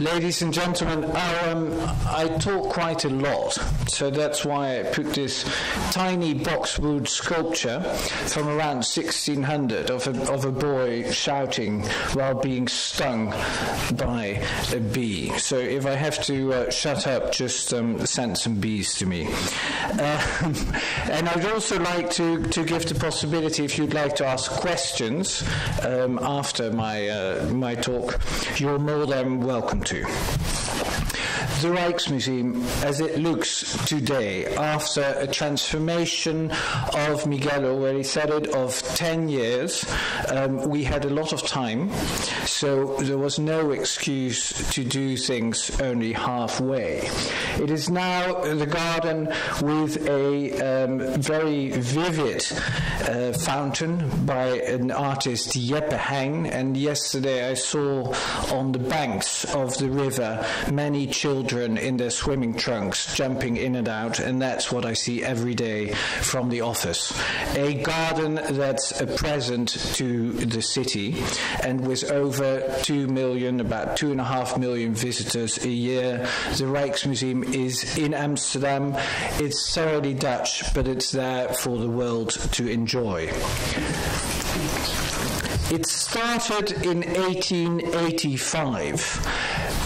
Ladies and gentlemen, I talk quite a lot, so that's why I put this tiny boxwood sculpture from around 1600 of a boy shouting while being stung by a bee. So if I have to shut up, just send some bees to me. And I'd also like to give the possibility, if you'd like to ask questions after my talk, you're more than welcome to. The Rijksmuseum, as it looks today, after a transformation of Miguelo, where he said it, of 10 years, we had a lot of time, so there was no excuse to do things only halfway. It is now the garden with a very vivid fountain by an artist, Jeppe Heng, and yesterday I saw on the banks of the river many children in their swimming trunks jumping in and out, and that's what I see every day from the office. A garden that's a present to the city, and with over 2 million, about 2.5 million visitors a year, the Rijksmuseum is in Amsterdam. It's thoroughly Dutch, but it's there for the world to enjoy. It started in 1885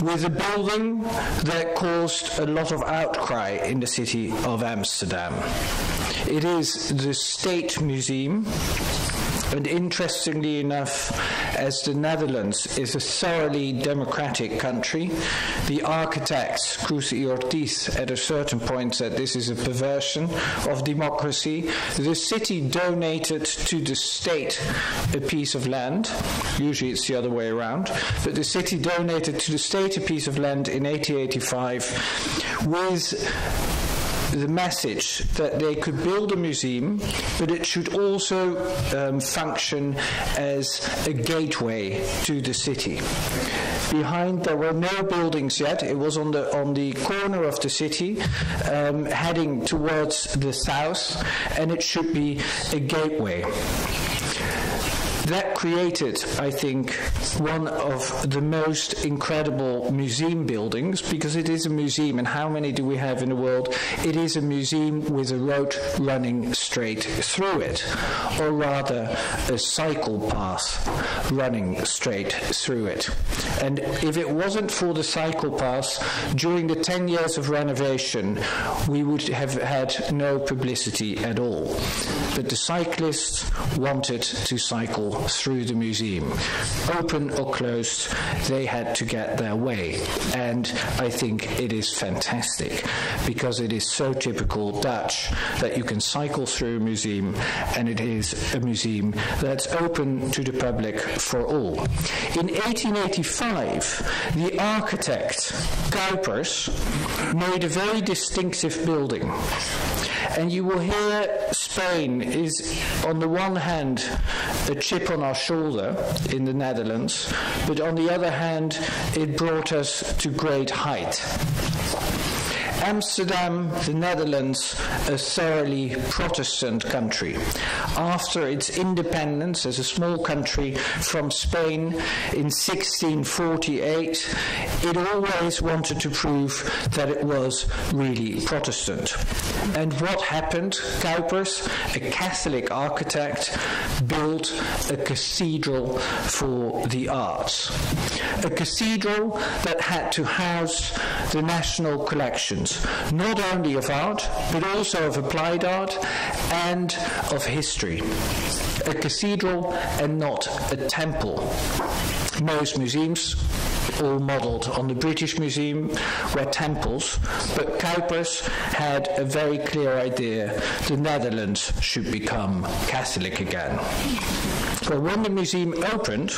with a building that caused a lot of outcry in the city of Amsterdam. It is the State Museum, and interestingly enough, as the Netherlands is a thoroughly democratic country, the architects, Cruz y Ortiz, at a certain point said this is a perversion of democracy. The city donated to the state a piece of land. Usually it's the other way around. But the city donated to the state a piece of land in 1885 with the message that they could build a museum, but it should also function as a gateway to the city. Behind, there were no buildings yet. It was on the corner of the city, heading towards the south, and it should be a gateway. That created, I think, one of the most incredible museum buildings, because it is a museum, and how many do we have in the world? It is a museum with a road running straight through it, or rather a cycle path running straight through it. And if it wasn't for the cycle path, during the 10 years of renovation, we would have had no publicity at all. But the cyclists wanted to cycle through the museum. Open or closed, they had to get their way. And I think it is fantastic, because it is so typical Dutch that you can cycle through a museum, and it is a museum that's open to the public for all. In 1885, the architect Cuypers made a very distinctive building. And you will hear Spain is, on the one hand, a chip on our shoulder in the Netherlands, but on the other hand, it brought us to great height. Amsterdam, the Netherlands, a thoroughly Protestant country. After its independence as a small country from Spain in 1648, it always wanted to prove that it was really Protestant. And what happened? Cuypers, a Catholic architect, built a cathedral for the arts. A cathedral that had to house the national collections, not only of art, but also of applied art and of history. A cathedral and not a temple. Most museums, all modelled on the British Museum, were temples, but Cuypers had a very clear idea: the Netherlands should become Catholic again. Well, when the museum opened,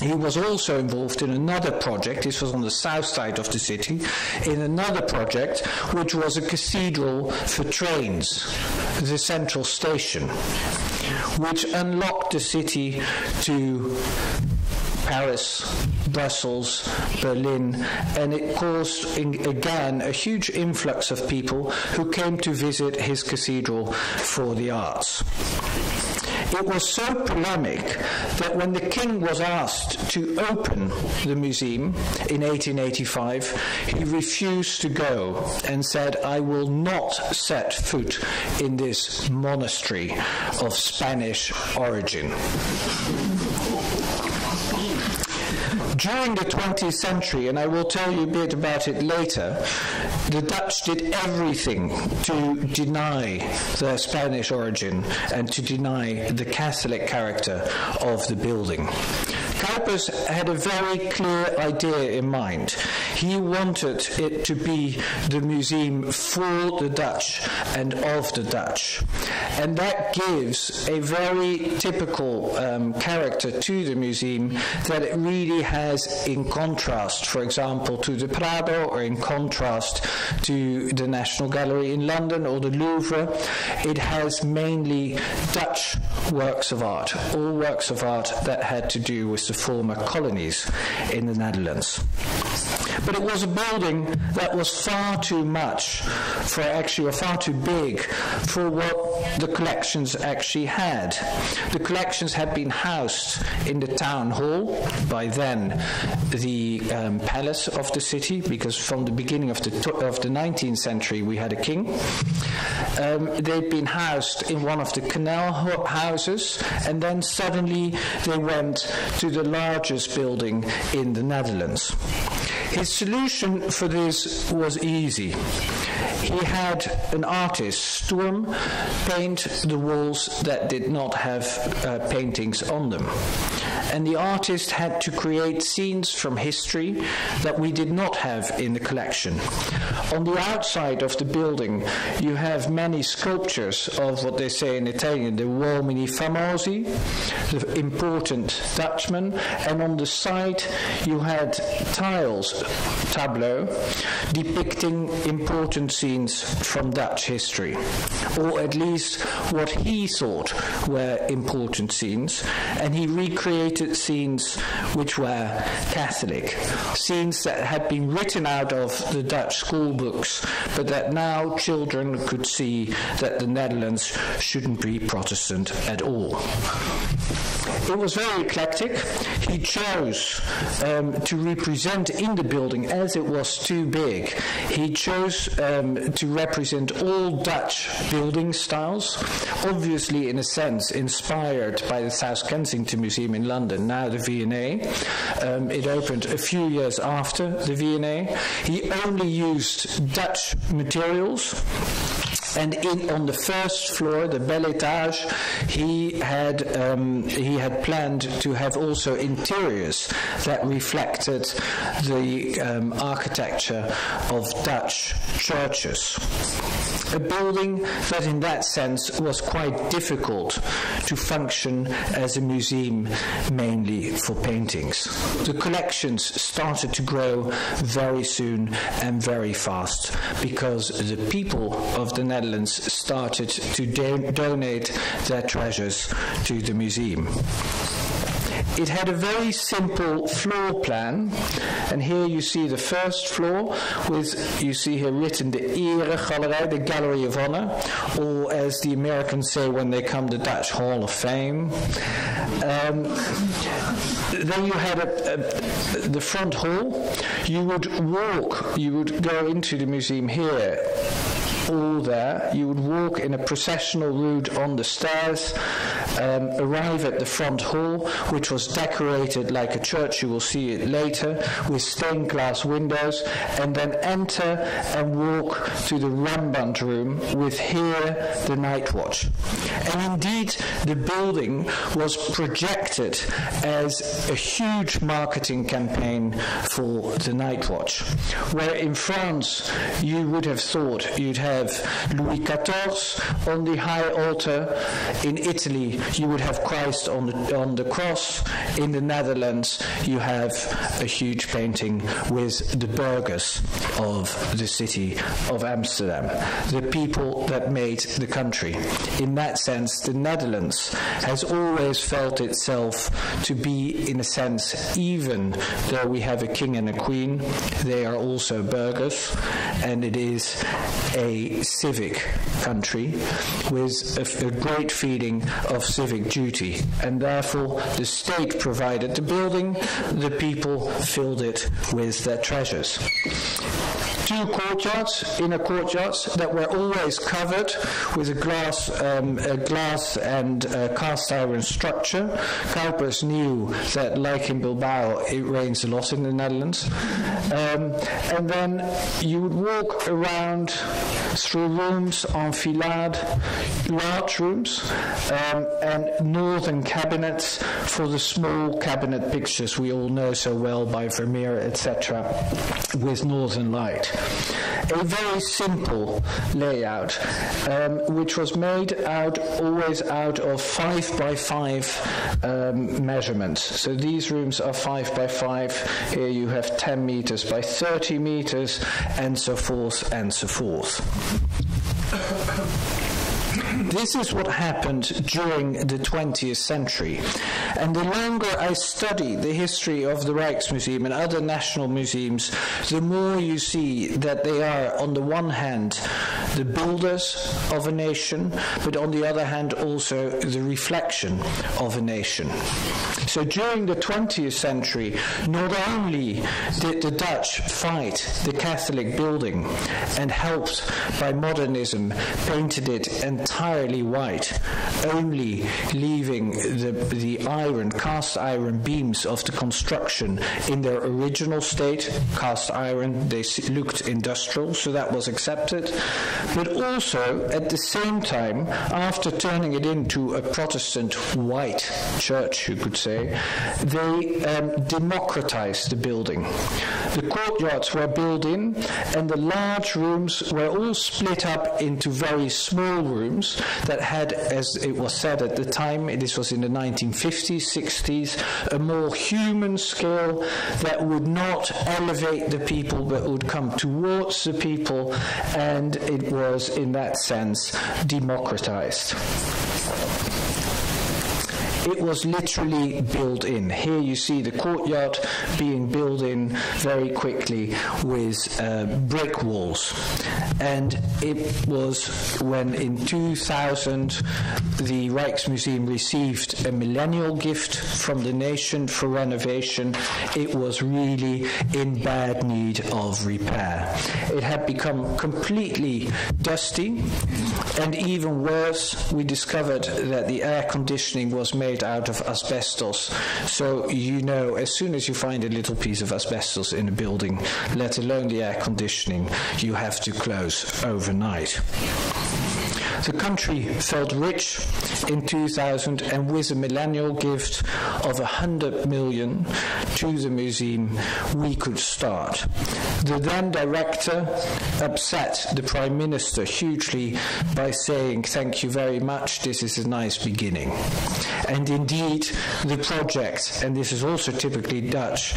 he was also involved in another project. This was on the south side of the city, in another project which was a cathedral for trains, the central station, which unlocked the city to Paris, Brussels, Berlin, and it caused, again, a huge influx of people who came to visit his cathedral for the arts. It was so polemic that when the king was asked to open the museum in 1885, he refused to go and said, "I will not set foot in this monastery of Spanish origin." During the 20th century, and I will tell you a bit about it later, the Dutch did everything to deny their Spanish origin and to deny the Catholic character of the building. Cuypers had a very clear idea in mind. He wanted it to be the museum for the Dutch and of the Dutch. And that gives a very typical character to the museum that it really has, in contrast, for example, to the Prado, or in contrast to the National Gallery in London or the Louvre. It has mainly Dutch works of art, all works of art that had to do with the former colonies in the Netherlands. But it was a building that was far too much for actually, or far too big for what the collections actually had. The collections had been housed in the town hall, by then the palace of the city, because from the beginning of the 19th century we had a king. They'd been housed in one of the canal houses, and then suddenly they went to the largest building in the Netherlands. His solution for this was easy. He had an artist, Sturm, paint the walls that did not have paintings on them. And the artist had to create scenes from history that we did not have in the collection. On the outside of the building, you have many sculptures of what they say in Italian, the uomini famosi, the important Dutchmen, and on the side you had tiles, tableaux, depicting important scenes from Dutch history, or at least what he thought were important scenes, and he recreated scenes which were Catholic, scenes that had been written out of the Dutch school books, but that now children could see that the Netherlands shouldn't be Protestant at all. It was very eclectic. He chose to represent in the building, as it was too big, he chose to represent all Dutch building styles, obviously in a sense inspired by the South Kensington Museum in London, now the V&A. It opened a few years after the V&A. He only used Dutch materials. And on the first floor, the Bel Etage, he had planned to have also interiors that reflected the architecture of Dutch churches. A building that in that sense was quite difficult to function as a museum mainly for paintings. The collections started to grow very soon and very fast because the people of the Netherlands started to donate their treasures to the museum. It had a very simple floor plan, and here you see the first floor with, you see here written the Eregalerij, the Gallery of Honor, or as the Americans say when they come, the Dutch Hall of Fame. Then you had the front hall. You would go into the museum here. All there, you would walk in a processional route on the stairs, arrive at the front hall, which was decorated like a church, you will see it later, with stained glass windows, and then enter and walk to the Rembrandt room with here the night watch. And indeed, the building was projected as a huge marketing campaign for the night watch, where in France you would have thought you'd have Louis XIV on the high altar. In Italy, you would have Christ on the cross. In the Netherlands, you have a huge painting with the burghers of the city of Amsterdam, the people that made the country. In that sense, the Netherlands has always felt itself to be, in a sense, even though we have a king and a queen, they are also burghers, and it is a civic country with a great feeling of of civic duty, and therefore the state provided the building, the people filled it with their treasures. Two courtyards, inner courtyards, that were always covered with a glass and cast iron structure. Cuypers knew that, like in Bilbao, it rains a lot in the Netherlands. And then you would walk around through rooms en filade, large rooms, and northern cabinets for the small cabinet pictures we all know so well by Vermeer, etc., with northern light. A very simple layout, which was made always out of 5 by 5 measurements. So these rooms are 5 by 5. Here you have 10 meters by 30 meters, and so forth and so forth. This is what happened during the 20th century. And the longer I study the history of the Rijksmuseum and other national museums, the more you see that they are, on the one hand, the builders of a nation, but on the other hand, also the reflection of a nation. So during the 20th century, not only did the Dutch fight the Catholic building and, helped by modernism, painted it entirely white, only leaving the cast iron beams of the construction in their original state. Cast iron, they looked industrial, so that was accepted. But also, at the same time, after turning it into a Protestant white church, you could say, they democratized the building. The courtyards were built in, and the large rooms were all split up into very small rooms that had, as it was said at the time, this was in the 1950s, 60s, a more human scale that would not elevate the people but would come towards the people, and it was, in that sense, democratized. It was literally built in. Here you see the courtyard being built in very quickly with brick walls. And it was when in 2000 the Rijksmuseum received a millennial gift from the nation for renovation. It was really in bad need of repair. It had become completely dusty, and even worse, we discovered that the air conditioning was made out of asbestos. So you know, as soon as you find a little piece of asbestos in a building, let alone the air conditioning, you have to close overnight. The country felt rich in 2000, and with a millennial gift of 100 million to the museum, we could start. The then director upset the Prime Minister hugely by saying, "Thank you very much, this is a nice beginning." And indeed, the project, and this is also typically Dutch,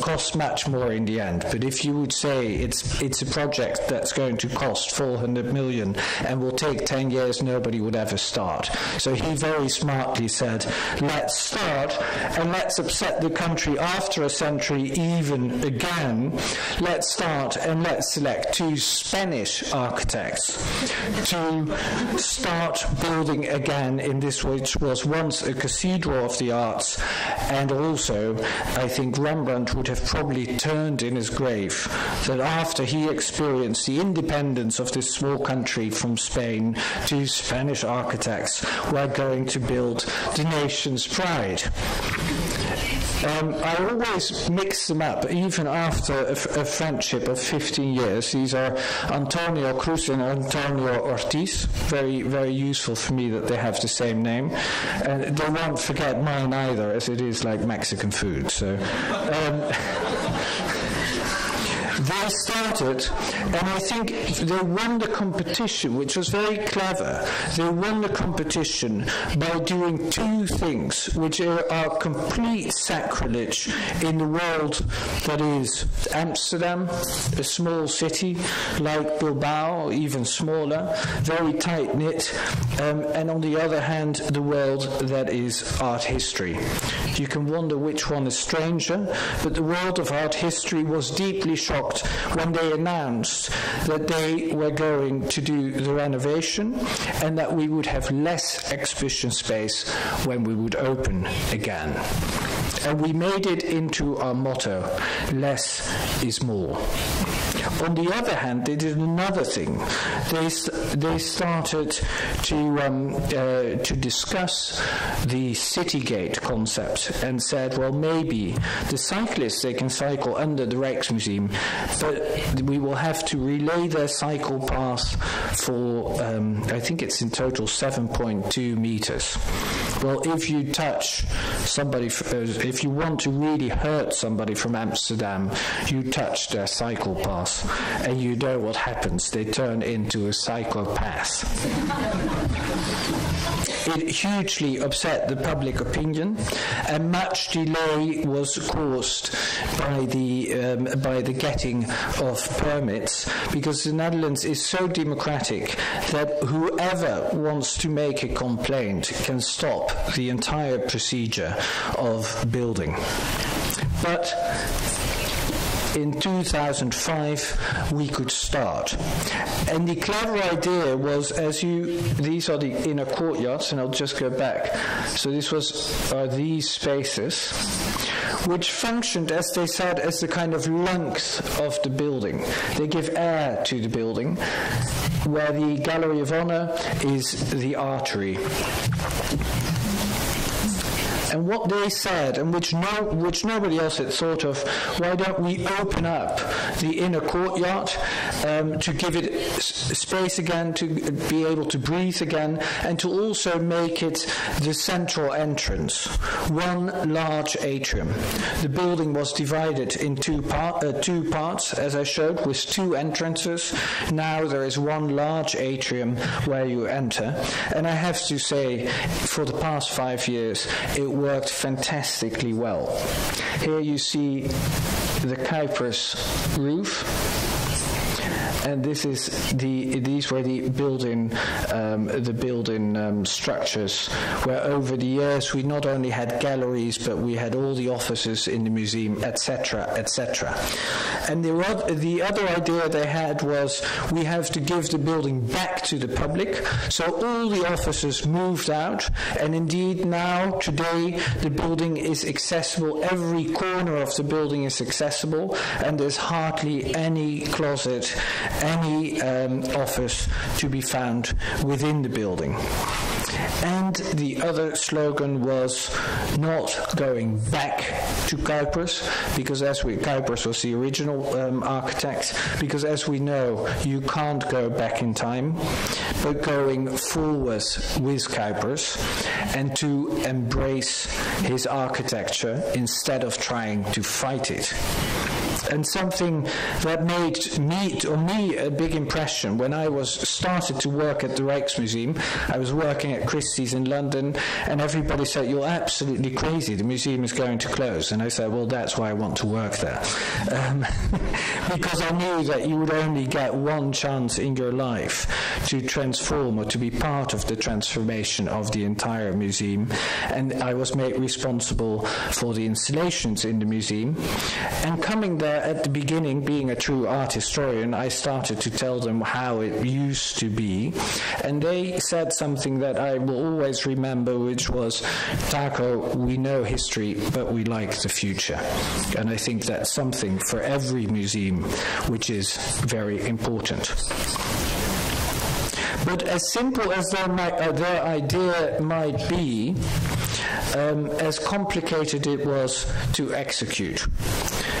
costs much more in the end. But if you would say it's a project that's going to cost 400 million and will take 10 years, nobody would ever start. So he very smartly said, let's start, and let's upset the country after a century even again. Let's start, and let's select two Spanish architects to start building again in this, which was once a cathedral of the arts, and also I think Rembrandt would have probably turned in his grave that after he experienced the independence of this small country from Spain, two Spanish architects were going to build the nation's pride. I always mix them up, even after a friendship of 15 years. These are Antonio Cruz and Antonio Ortiz. Very, very useful for me that they have the same name. And they won't forget mine either, as it is like Mexican food. So. They started, and I think they won the competition, which was very clever. They won the competition by doing two things which are complete sacrilege in the world that is Amsterdam, a small city like Bilbao, even smaller, very tight-knit, and on the other hand, the world that is art history. You can wonder which one is stranger, but the world of art history was deeply shocked when they announced that they were going to do the renovation and that we would have less exhibition space when we would open again. And we made it into our motto, less is more. On the other hand, they did another thing. They started to discuss the city gate concept and said, well, maybe the cyclists, they can cycle under the Rijksmuseum, but we will have to relay their cycle path for, I think it's in total 7.2 meters. Well, if you touch somebody, if you want to really hurt somebody from Amsterdam, you touch their cycle path. And you know what happens, they turn into a psychopath. It hugely upset the public opinion, and much delay was caused by the getting of permits, because the Netherlands is so democratic that whoever wants to make a complaint can stop the entire procedure of building. But in 2005 we could start, and the clever idea was, as you, these are the inner courtyards, and I'll just go back, so this was, are these spaces, which functioned, as they said, as the kind of lungs of the building. They give air to the building, where the Gallery of Honor is the artery. And what they said, and which nobody else had thought of, why don't we open up the inner courtyard to give it space again, to be able to breathe again, and to also make it the central entrance, one large atrium. The building was divided in two parts, as I showed, with two entrances. Now there is one large atrium where you enter. And I have to say, for the past 5 years, it worked fantastically well. Here you see the Cuypers roof, and this is these were the building structures, where over the years we not only had galleries, but we had all the offices in the museum, etc., etc. And the other idea they had was, we have to give the building back to the public, so all the offices moved out, and indeed now today the building is accessible, every corner of the building is accessible, and there's hardly any closet, any office to be found within the building. And the other slogan was not going back to Cuypers, because as we, Cuypers was the original architect, because as we know, you can't go back in time, but going forwards with Cuypers, and to embrace his architecture instead of trying to fight it. And something that made me a big impression when I started to work at the Rijksmuseum. I was working at Christie's in London, and everybody said, you're absolutely crazy, the museum is going to close. And I said, well, that's why I want to work there. Because I knew that you would only get one chance in your life to transform or to be part of the transformation of the entire museum. And I was made responsible for the installations in the museum. And coming there at the beginning, being a true art historian, I started to tell them how it used to be. And they said something that I will always remember, which was, Taco, we know history, but we like the future. And I think that's something for every museum, which is very important. But as simple as their idea might be, as complicated it was to execute.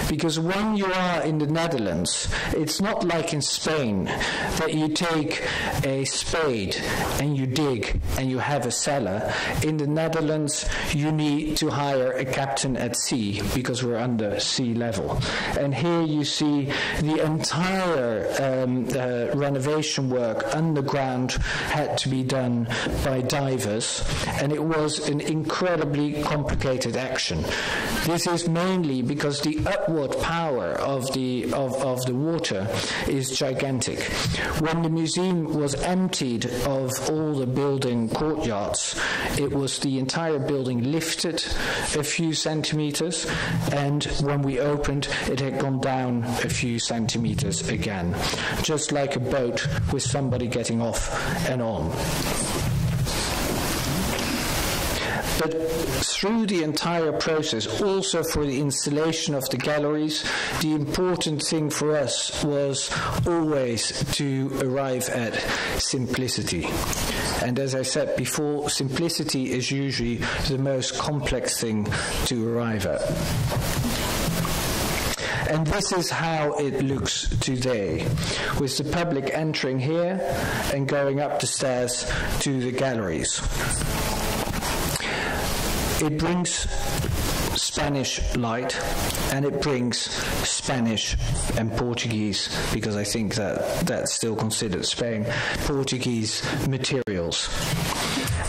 Because when you are in the Netherlands, it's not like in Spain that you take a spade and you dig and you have a cellar. In the Netherlands, you need to hire a captain at sea, because we're under sea level. And here you see the entire renovation work underground had to be done by divers, and it was an incredibly complicated action. This is mainly because the upward forward power of the water is gigantic. When the museum was emptied of all the building courtyards, it was the entire building lifted a few centimeters, and when we opened, it had gone down a few centimeters again, just like a boat with somebody getting off and on. But through the entire process, also for the installation of the galleries, the important thing for us was always to arrive at simplicity. And as I said before, simplicity is usually the most complex thing to arrive at. And this is how it looks today, with the public entering here and going up the stairs to the galleries. It brings Spanish light, and it brings Spanish and Portuguese, because I think that that's still considered Spain, Portuguese materials.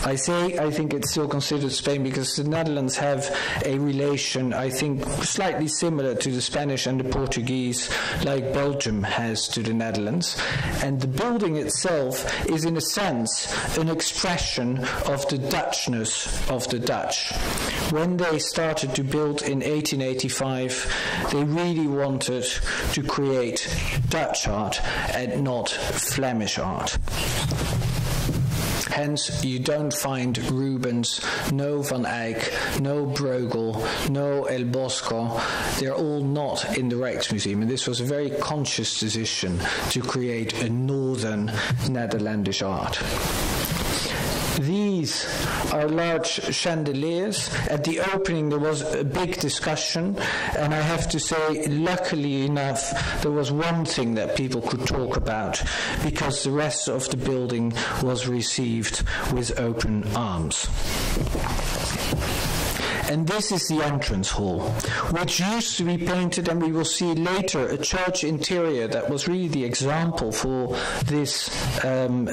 I say I think it's still considered Spain because the Netherlands have a relation, I think, slightly similar to the Spanish and the Portuguese, like Belgium has to the Netherlands. And the building itself is, in a sense, an expression of the Dutchness of the Dutch. When they started to build in 1885, they really wanted to create Dutch art and not Flemish art. Hence, you don't find Rubens, no Van Eyck, no Bruegel, no El Bosco. They're all not in the Rijksmuseum. And this was a very conscious decision to create a northern Netherlandish art. These are large chandeliers. At the opening, there was a big discussion, and I have to say, luckily enough, there was one thing that people could talk about, because the rest of the building was received with open arms. And this is the entrance hall, which used to be painted, and we will see later, a church interior that was really the example for this, for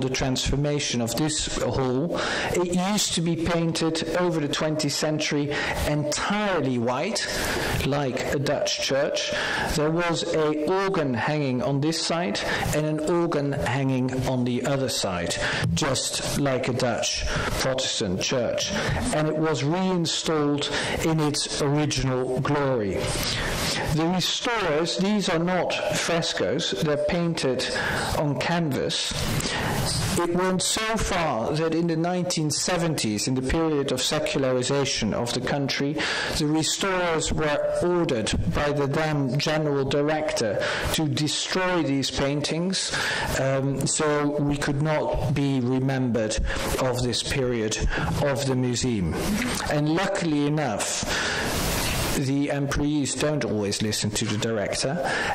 the transformation of this hall. It used to be painted over the 20th century entirely white, like a Dutch church. There was an organ hanging on this side and an organ hanging on the other side, just like a Dutch Protestant church. And it was reinstated, installed in its original glory. The restorers, these are not frescoes, they're painted on canvas. It went so far that in the 1970s, in the period of secularization of the country, the restorers were ordered by the then general director to destroy these paintings, so we could not be remembered of this period of the museum. And luckily enough, the employees don't always listen to the director,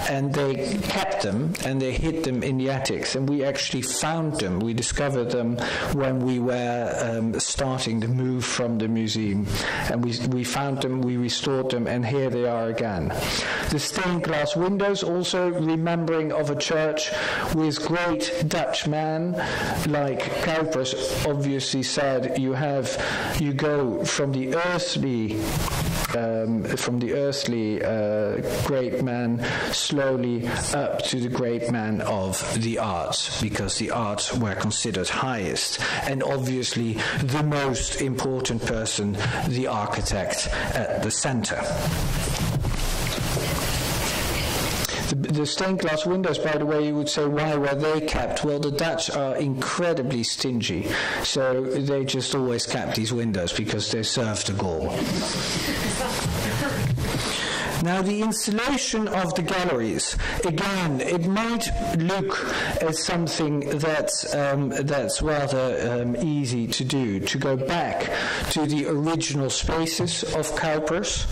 and they kept them, and they hid them in the attics, and we actually found them. We discovered them when we were starting the move from the museum, and we found them, we restored them, and here they are again. The stained glass windows, also remembering of a church with great Dutch men, like Cuypers obviously said, you go from the earthly great man slowly up to the great man of the arts, because the arts were considered highest, and obviously the most important person, the architect at the center. The stained glass windows, by the way, you would say, why were they kept? Well, the Dutch are incredibly stingy, so they just always kept these windows because they served a goal. Now, the installation of the galleries, again, it might look as something that's rather easy to do, to go back to the original spaces of Cuypers.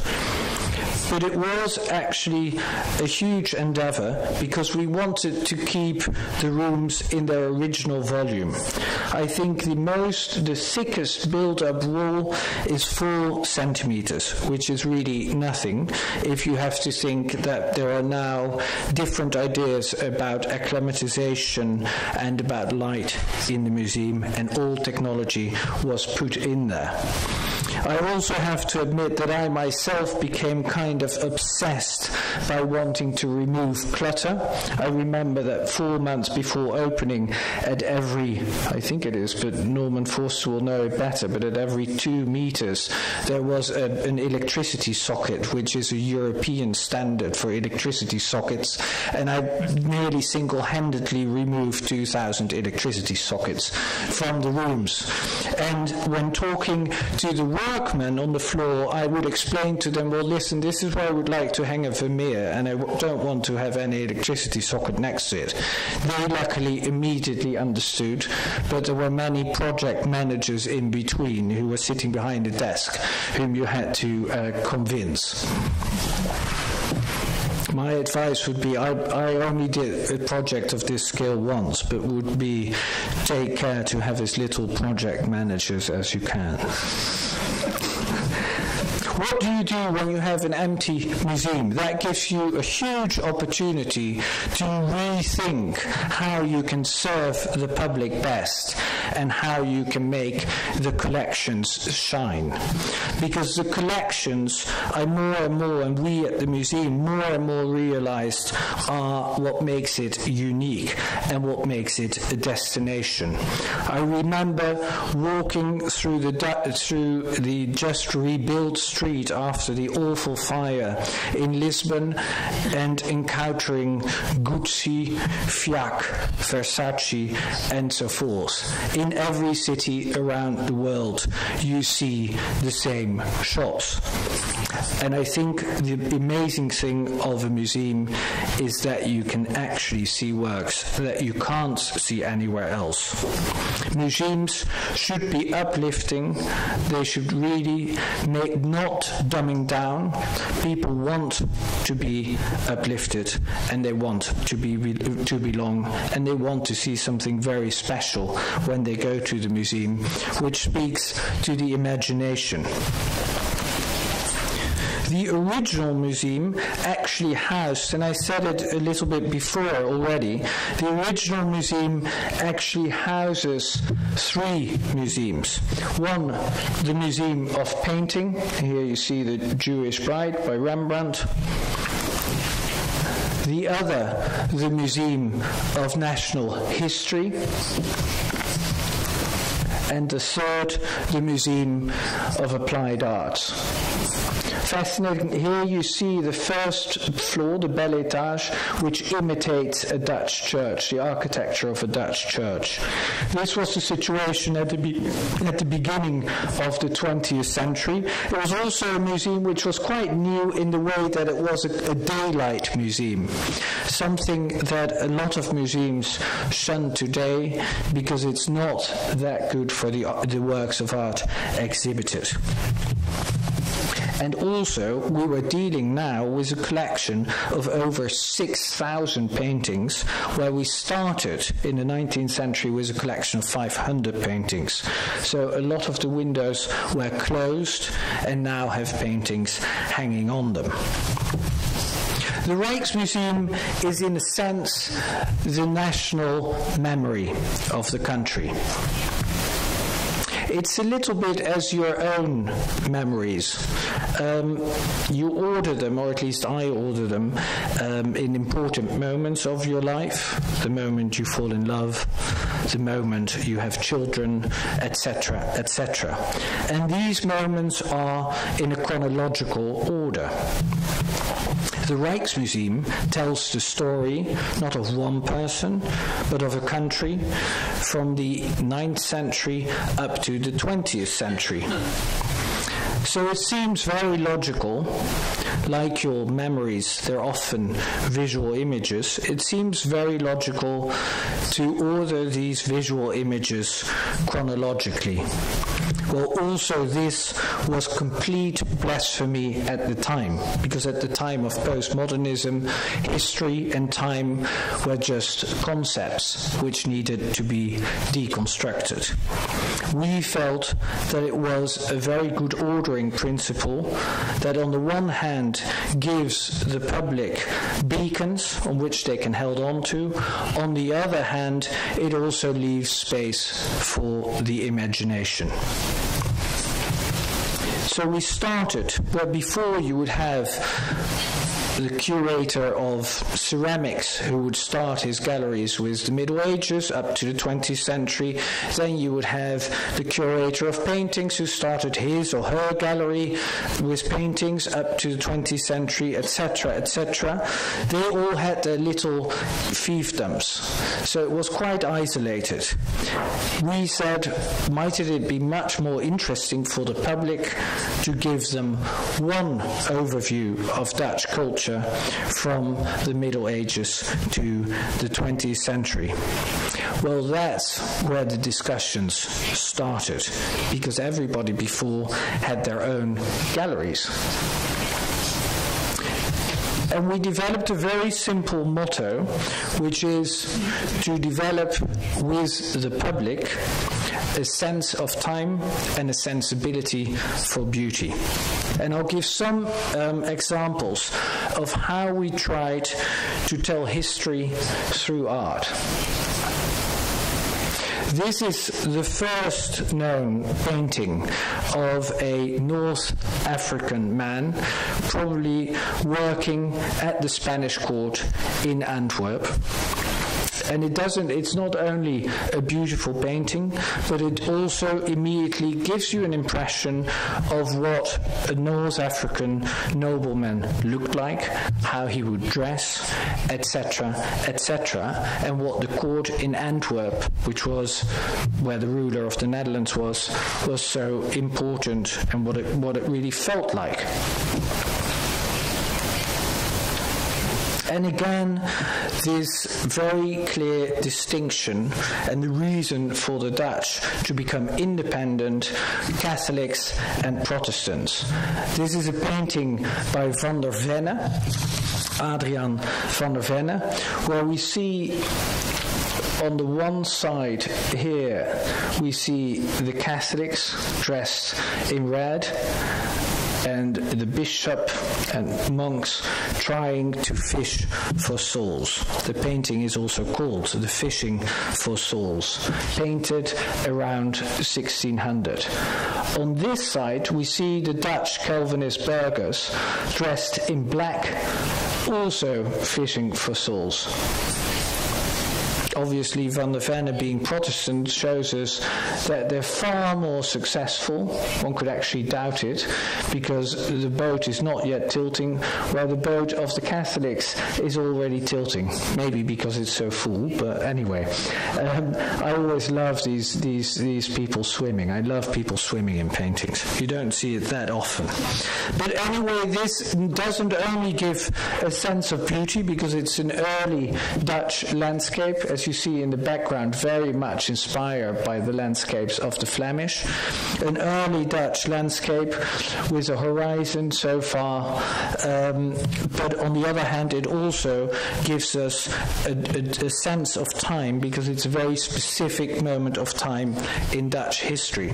But it was actually a huge endeavor, because we wanted to keep the rooms in their original volume. I think the thickest build-up wall is 4 centimeters, which is really nothing, if you have to think that there are now different ideas about acclimatization and about light in the museum, and all technology was put in there. I also have to admit that I myself became kind of obsessed by wanting to remove clutter. I remember that 4 months before opening, at every, I think it is, but Norman Foster will know it better, but at every 2 meters there was an electricity socket, which is a European standard for electricity sockets, and I nearly single-handedly removed 2,000 electricity sockets from the rooms. And when talking to the workmen on the floor, I would explain to them, well, listen, this is where I would like to hang a Vermeer, and I don't want to have any electricity socket next to it. They luckily immediately understood, but there were many project managers in between who were sitting behind a desk whom you had to convince. My advice would be, I only did a project of this scale once, but would be take care to have as little project managers as you can. What do you do when you have an empty museum? That gives you a huge opportunity to rethink how you can serve the public best and how you can make the collections shine. Because the collections are more and more, and we at the museum more and more realized, are what makes it unique and what makes it a destination. I remember walking through the just rebuilt street after the awful fire in Lisbon and encountering Gucci, Fiac, Versace and so forth. In every city around the world you see the same shops. And I think the amazing thing of a museum is that you can actually see works that you can't see anywhere else. Museums should be uplifting, they should really make, not dumbing down. People want to be uplifted, and they want to belong, and they want to see something very special when they go to the museum, which speaks to the imagination. The original museum actually housed, and I said it a little bit before already, the original museum actually houses 3 museums. One, the Museum of Painting. Here you see the Jewish Bride by Rembrandt. The other, the Museum of National History. And the third, the Museum of Applied Arts. Fascinating. Here you see the first floor, the Bel Etage, which imitates a Dutch church, the architecture of a Dutch church. This was the situation at the beginning of the 20th century. It was also a museum which was quite new in the way that it was a daylight museum, something that a lot of museums shun today because it's not that good for the works of art exhibited. And also, we were dealing now with a collection of over 6,000 paintings, where we started in the 19th century with a collection of 500 paintings. So a lot of the windows were closed and now have paintings hanging on them. The Rijksmuseum is, in a sense, the national memory of the country. It's a little bit as your own memories. You order them, or at least I order them, in important moments of your life. The moment you fall in love, the moment you have children, etc., etc. And these moments are in a chronological order. The Rijksmuseum tells the story, not of one person, but of a country, from the 9th century up to the 20th century. So it seems very logical, like your memories, they're often visual images, it seems very logical to order these visual images chronologically. Well, also this was complete blasphemy at the time, because at the time of postmodernism, history and time were just concepts which needed to be deconstructed. We felt that it was a very good ordering principle that on the one hand gives the public beacons on which they can hold on to, on the other hand it also leaves space for the imagination. So we started where before you would have the curator of ceramics who would start his galleries with the Middle Ages up to the 20th century. Then you would have the curator of paintings who started his or her gallery with paintings up to the 20th century, etc., etc. They all had their little fiefdoms, so it was quite isolated. We said, might it be much more interesting for the public to give them one overview of Dutch culture from the Middle Ages to the 20th century. Well, that's where the discussions started, because everybody before had their own galleries. And we developed a very simple motto, which is to develop with the public a sense of time and a sensibility for beauty. And I'll give some examples of how we tried to tell history through art. This is the first known painting of a North African man, probably working at the Spanish court in Antwerp. And it's not only a beautiful painting, but it also immediately gives you an impression of what a North African nobleman looked like, how he would dress, etc., etc., and what the court in Antwerp, which was where the ruler of the Netherlands was so important, and what it really felt like. And again, this very clear distinction and the reason for the Dutch to become independent, Catholics and Protestants. This is a painting by Van der Venne, Adriaan van der Venne, where we see on the one side here, we see the Catholics dressed in red, and the bishop and monks trying to fish for souls. The painting is also called The Fishing for Souls, painted around 1600. On this side, we see the Dutch Calvinist burghers dressed in black, also fishing for souls. Obviously, Van der Venne being Protestant shows us that they're far more successful. One could actually doubt it, because the boat is not yet tilting, while the boat of the Catholics is already tilting. Maybe because it's so full, but anyway. I always love these people swimming. I love people swimming in paintings. You don't see it that often. But anyway, this doesn't only give a sense of beauty, because it's an early Dutch landscape, as you see in the background, very much inspired by the landscapes of the Flemish, an early Dutch landscape with a horizon so far, but on the other hand it also gives us a sense of time, because it's a very specific moment of time in Dutch history.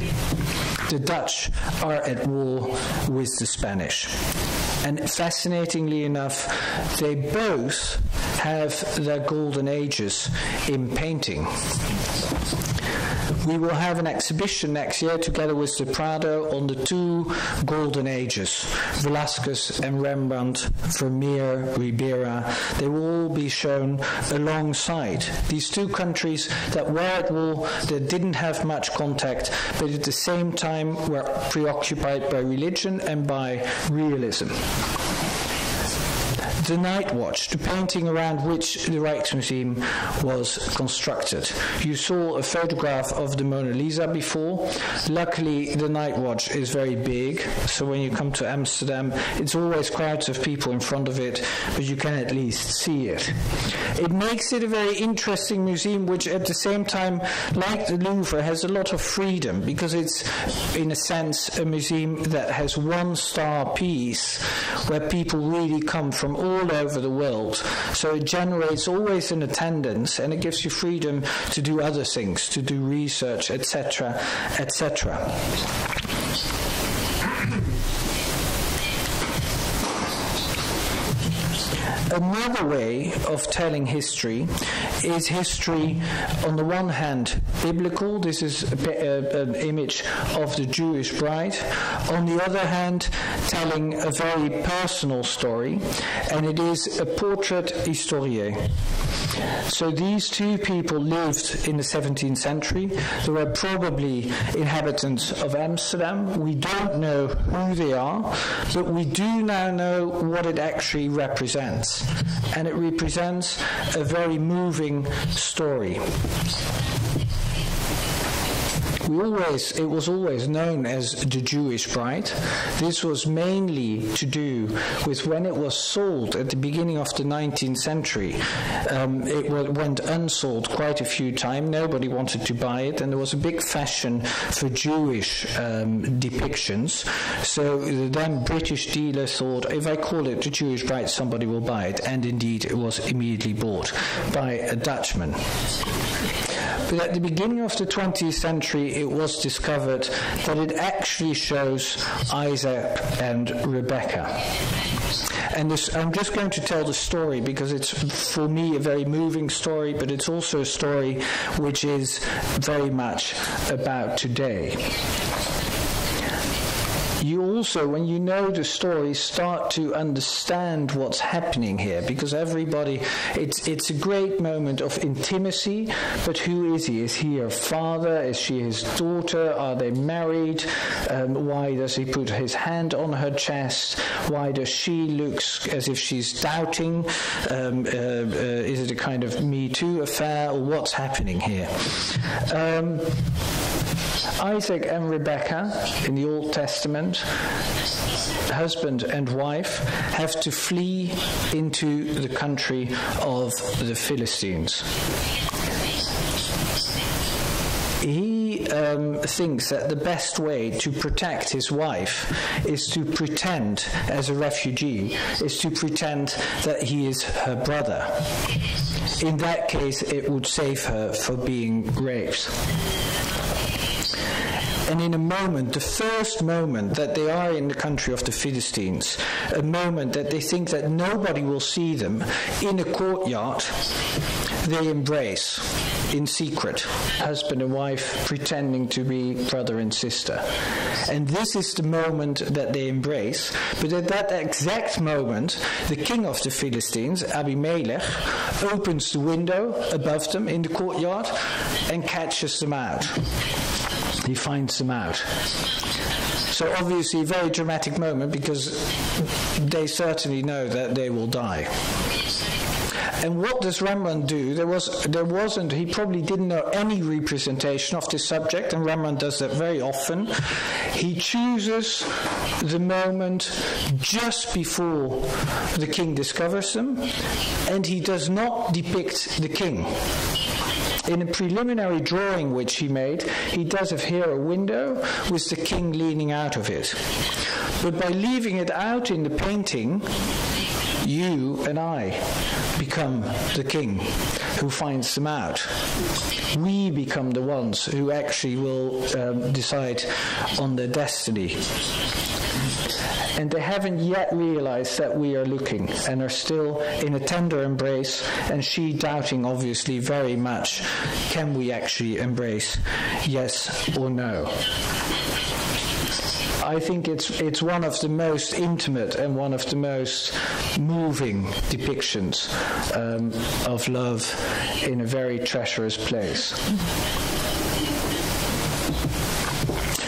The Dutch are at war with the Spanish. And fascinatingly enough, they both have their golden ages in painting. We will have an exhibition next year together with the Prado on the two golden ages, Velázquez and Rembrandt, Vermeer, Ribera. They will all be shown alongside. These two countries that were at war, that didn't have much contact, but at the same time were preoccupied by religion and by realism. The Night Watch, the painting around which the Rijksmuseum was constructed. You saw a photograph of the Mona Lisa before. Luckily, the Night Watch is very big, so when you come to Amsterdam, it's always crowds of people in front of it, but you can at least see it. It makes it a very interesting museum, which at the same time, like the Louvre, has a lot of freedom, because it's, in a sense, a museum that has one-star piece, where people really come from all over the world, so it generates always an attendance, and it gives you freedom to do other things, to do research, etc., etc. Another way of telling history is history, on the one hand, biblical. This is an image of the Jewish bride. On the other hand, telling a very personal story, and it is a portrait historié. So these two people lived in the 17th century. They were probably inhabitants of Amsterdam. We don't know who they are, but we do now know what it actually represents. And it represents a very moving story. It was always known as the Jewish bride. This was mainly to do with when it was sold at the beginning of the 19th century. It went unsold quite a few times. Nobody wanted to buy it, and there was a big fashion for Jewish depictions. So the then British dealer thought, if I call it the Jewish bride, somebody will buy it. And indeed, it was immediately bought by a Dutchman. But at the beginning of the 20th century, it was discovered that it actually shows Isaac and Rebecca. And this, I'm just going to tell the story because it's, for me, a very moving story, but it's also a story which is very much about today. You also, when you know the story, start to understand what's happening here, because everybody, it's a great moment of intimacy, but who is he? Is he her father? Is she his daughter? Are they married? Why does he put his hand on her chest? Why does she look as if she's doubting? Is it a kind of Me Too affair, or what's happening here? Isaac and Rebecca, in the Old Testament, husband and wife, have to flee into the country of the Philistines. He thinks that the best way to protect his wife is to pretend, as a refugee, is to pretend that he is her brother. In that case, it would save her from being raped. And in a moment, the first moment that they are in the country of the Philistines, a moment that they think that nobody will see them, in a courtyard, they embrace in secret, husband and wife pretending to be brother and sister. And this is the moment that they embrace. But at that exact moment, the king of the Philistines, Abimelech, opens the window above them in the courtyard and catches them out. He finds them out. So obviously a very dramatic moment, because they certainly know that they will die. And what does Rembrandt do? He probably didn't know any representation of this subject, and Rembrandt does that very often. He chooses the moment just before the king discovers them, and he does not depict the king. In a preliminary drawing which he made, he does have here a window with the king leaning out of it. But by leaving it out in the painting, you and I become the king who finds them out. We become the ones who actually will decide on their destiny. And they haven't yet realized that we are looking, and are still in a tender embrace, and she doubting, obviously, very much, can we actually embrace, yes or no? I think it's one of the most intimate and one of the most moving depictions of love in a very treacherous place.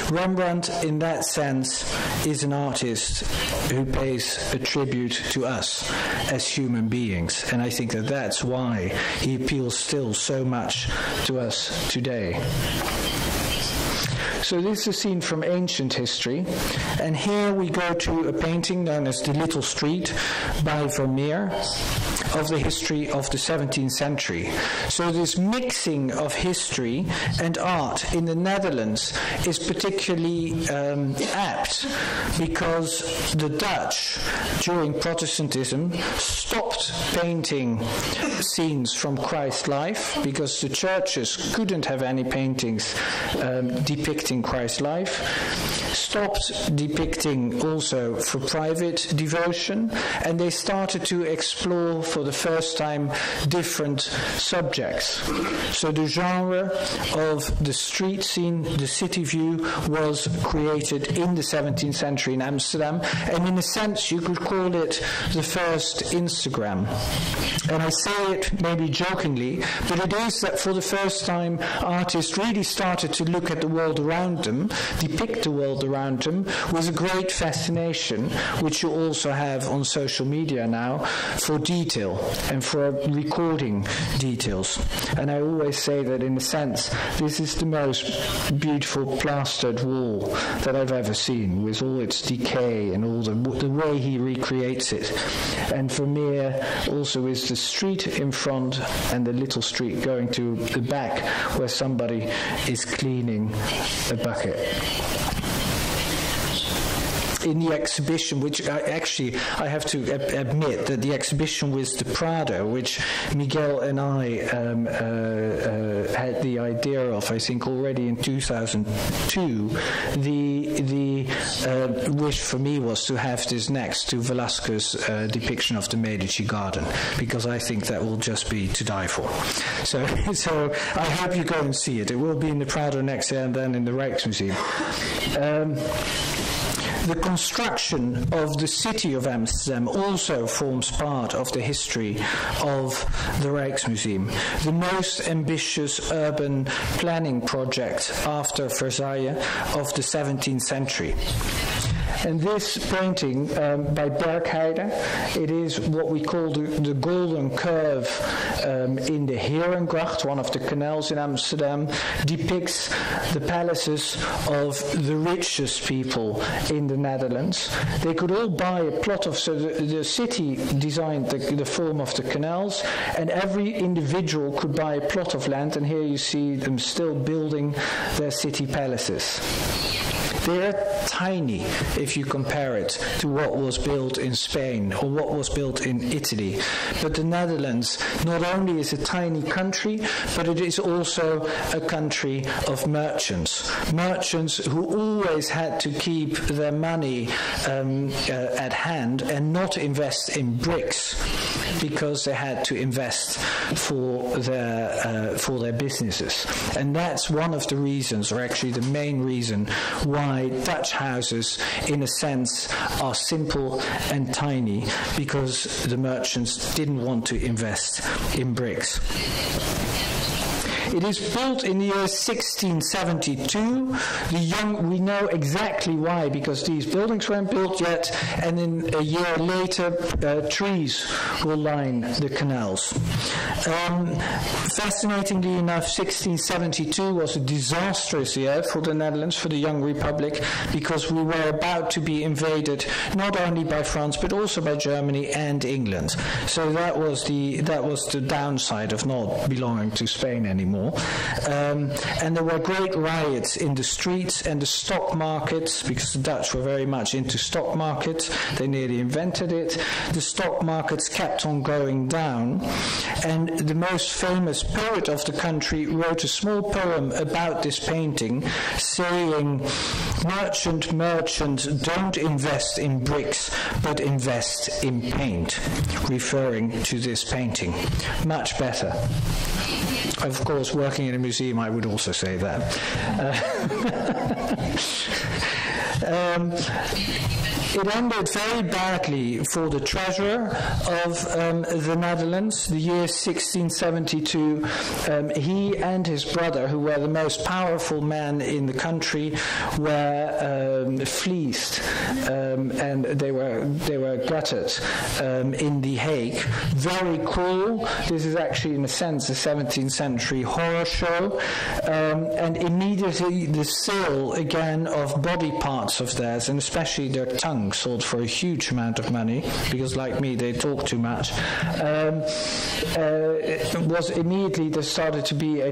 Rembrandt, in that sense, is an artist who pays a tribute to us as human beings. And I think that that's why he appeals still so much to us today. So this is a scene from ancient history, and here we go to a painting known as The Little Street by Vermeer, of the history of the 17th century. So this mixing of history and art in the Netherlands is particularly apt, because the Dutch, during Protestantism, stopped painting scenes from Christ's life, because the churches couldn't have any paintings depicting Christ's life, stopped depicting also for private devotion, and they started to explore for the first time different subjects. So the genre of the street scene, the city view, was created in the 17th century in Amsterdam, and in a sense you could call it the first Instagram. And I say it maybe jokingly, but it is that for the first time artists really started to look at the world around them, depict the world around them, with a great fascination, which you also have on social media now, for detail and for recording details. And I always say that in a sense this is the most beautiful plastered wall that I've ever seen, with all its decay and all the way he recreates it. And Vermeer also is the street in front and the little street going to the back where somebody is cleaning a bucket. In the exhibition, which I have to admit that the exhibition was the Prado, which Miguel and I had the idea of, I think, already in 2002. The wish for me was to have this next to Velasquez's depiction of the Medici Garden, because I think that will just be to die for. So I hope you go and see it. It will be in the Prado next year and then in the Rijksmuseum. The construction of the city of Amsterdam also forms part of the history of the Rijksmuseum. The most ambitious urban planning project after Versailles of the 17th century. And this painting by Berkheide, it is what we call the golden curve in the Herengracht, one of the canals in Amsterdam, depicts the palaces of the richest people in the Netherlands. They could all buy a plot of, so the city designed the form of the canals, and every individual could buy a plot of land, and here you see them still building their city palaces. They're tiny if you compare it to what was built in Spain or what was built in Italy. But the Netherlands not only is a tiny country, but it is also a country of merchants. Merchants who always had to keep their money at hand and not invest in bricks, because they had to invest for their businesses. And that's one of the reasons, or actually the main reason, why Dutch houses, in a sense, are simple and tiny, because the merchants didn't want to invest in bricks. It is built in the year 1672. We know exactly why, because these buildings weren't built yet, and in a year later, trees will line the canals. Fascinatingly enough, 1672 was a disastrous year for the Netherlands, for the young republic, because we were about to be invaded not only by France but also by Germany and England. So that was the downside of not belonging to Spain anymore. And there were great riots in the streets and the stock markets, because the Dutch were very much into stock markets. They nearly invented it. The stock markets kept on going down, and the most famous poet of the country wrote a small poem about this painting, saying, "Merchant, merchant, don't invest in bricks, but invest in paint," referring to this painting. Much better. Of course, working in a museum, I would also say that. It ended very badly for the treasurer of the Netherlands, the year 1672. He and his brother, who were the most powerful men in the country, were fleeced, and they were gutted in The Hague. Very cruel. This is actually, in a sense, a 17th century horror show. And immediately the sale again of body parts of theirs, and especially their tongue, sold for a huge amount of money, because like me they talk too much. It was immediately, there started to be a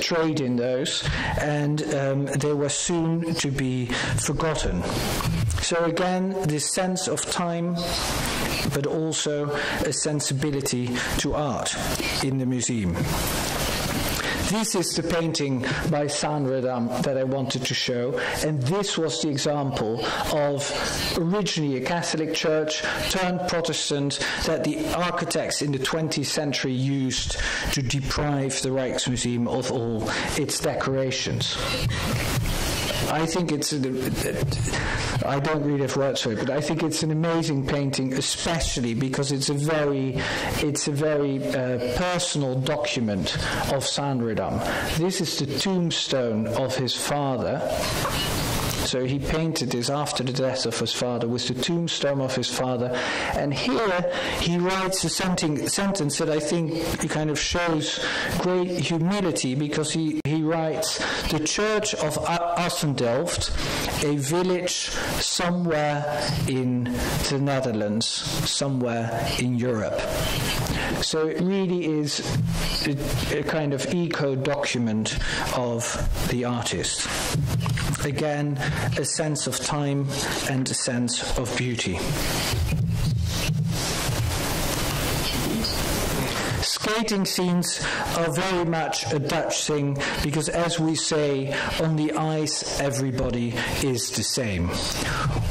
trade in those, and they were soon to be forgotten. So again, this sense of time, but also a sensibility to art in the museum. This is the painting by Sanredam that I wanted to show, and this was the example of originally a Catholic church turned Protestant that the architects in the 20th century used to deprive the Rijksmuseum of all its decorations. I think it's, I don't really have words for it, but I think it's an amazing painting, especially because it's a very personal document of Sanredam. This is the tombstone of his father. So he painted this after the death of his father, with the tombstone of his father. And here he writes a sentence that I think kind of shows great humility, because he writes, "The church of Assendelft, a village somewhere in the Netherlands, somewhere in Europe." So it really is a kind of eco-document of the artist. Again, a sense of time and a sense of beauty. Skating scenes are very much a Dutch thing, because as we say, on the ice everybody is the same.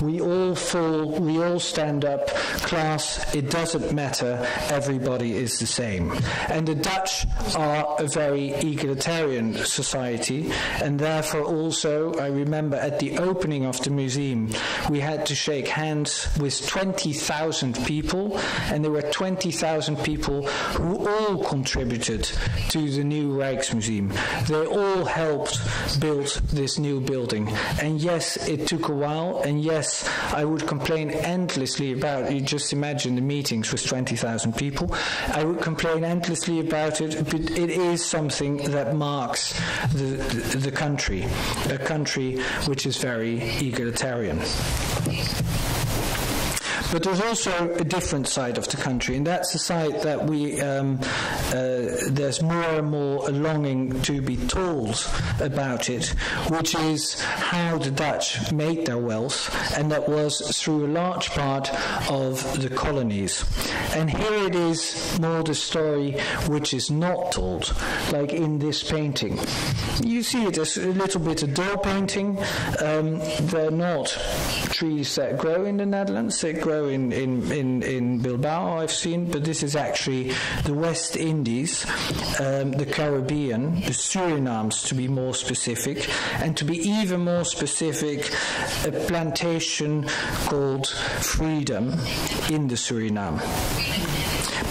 We all fall, we all stand up, class, it doesn't matter, everybody is the same. And the Dutch are a very egalitarian society, and therefore also, I remember at the opening of the museum, we had to shake hands with 20,000 people, and there were 20,000 people who all contributed to the new Rijksmuseum. They all helped build this new building. And yes, it took a while, and yes, I would complain endlessly about, you just imagine the meetings with 20,000 people, I would complain endlessly about it, but it is something that marks the country, a country which is very egalitarian. But there's also a different side of the country, and that's the side that we, there's more and more a longing to be told about it, which is how the Dutch made their wealth, and that was through a large part of the colonies. And here it is more the story which is not told, like in this painting. You see it as a little bit a dull painting. They're not trees that grow in the Netherlands, they grow in Bilbao, I've seen, but this is actually the West Indies, the Caribbean, the Surinames to be more specific, and to be even more specific, a plantation called Freedom in the Suriname.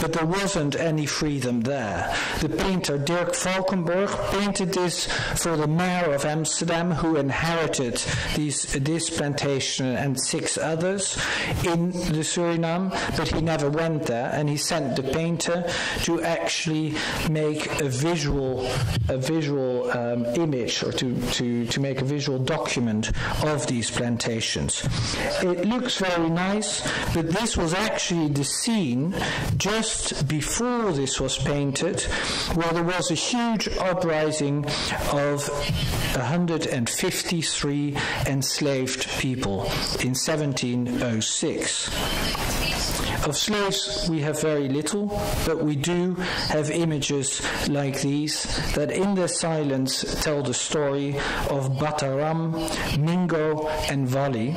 But there wasn't any freedom there. The painter Dirk Valkenburg painted this for the mayor of Amsterdam, who inherited this plantation and 6 others in the Suriname, but he never went there, and he sent the painter to actually make a visual image, or to make a visual document of these plantations. It looks very nice, but this was actually the scene just before this was painted, where there was a huge uprising of 153 enslaved people in 1706. Of slaves we have very little, but we do have images like these that in their silence tell the story of Bataram, Mingo and Wali,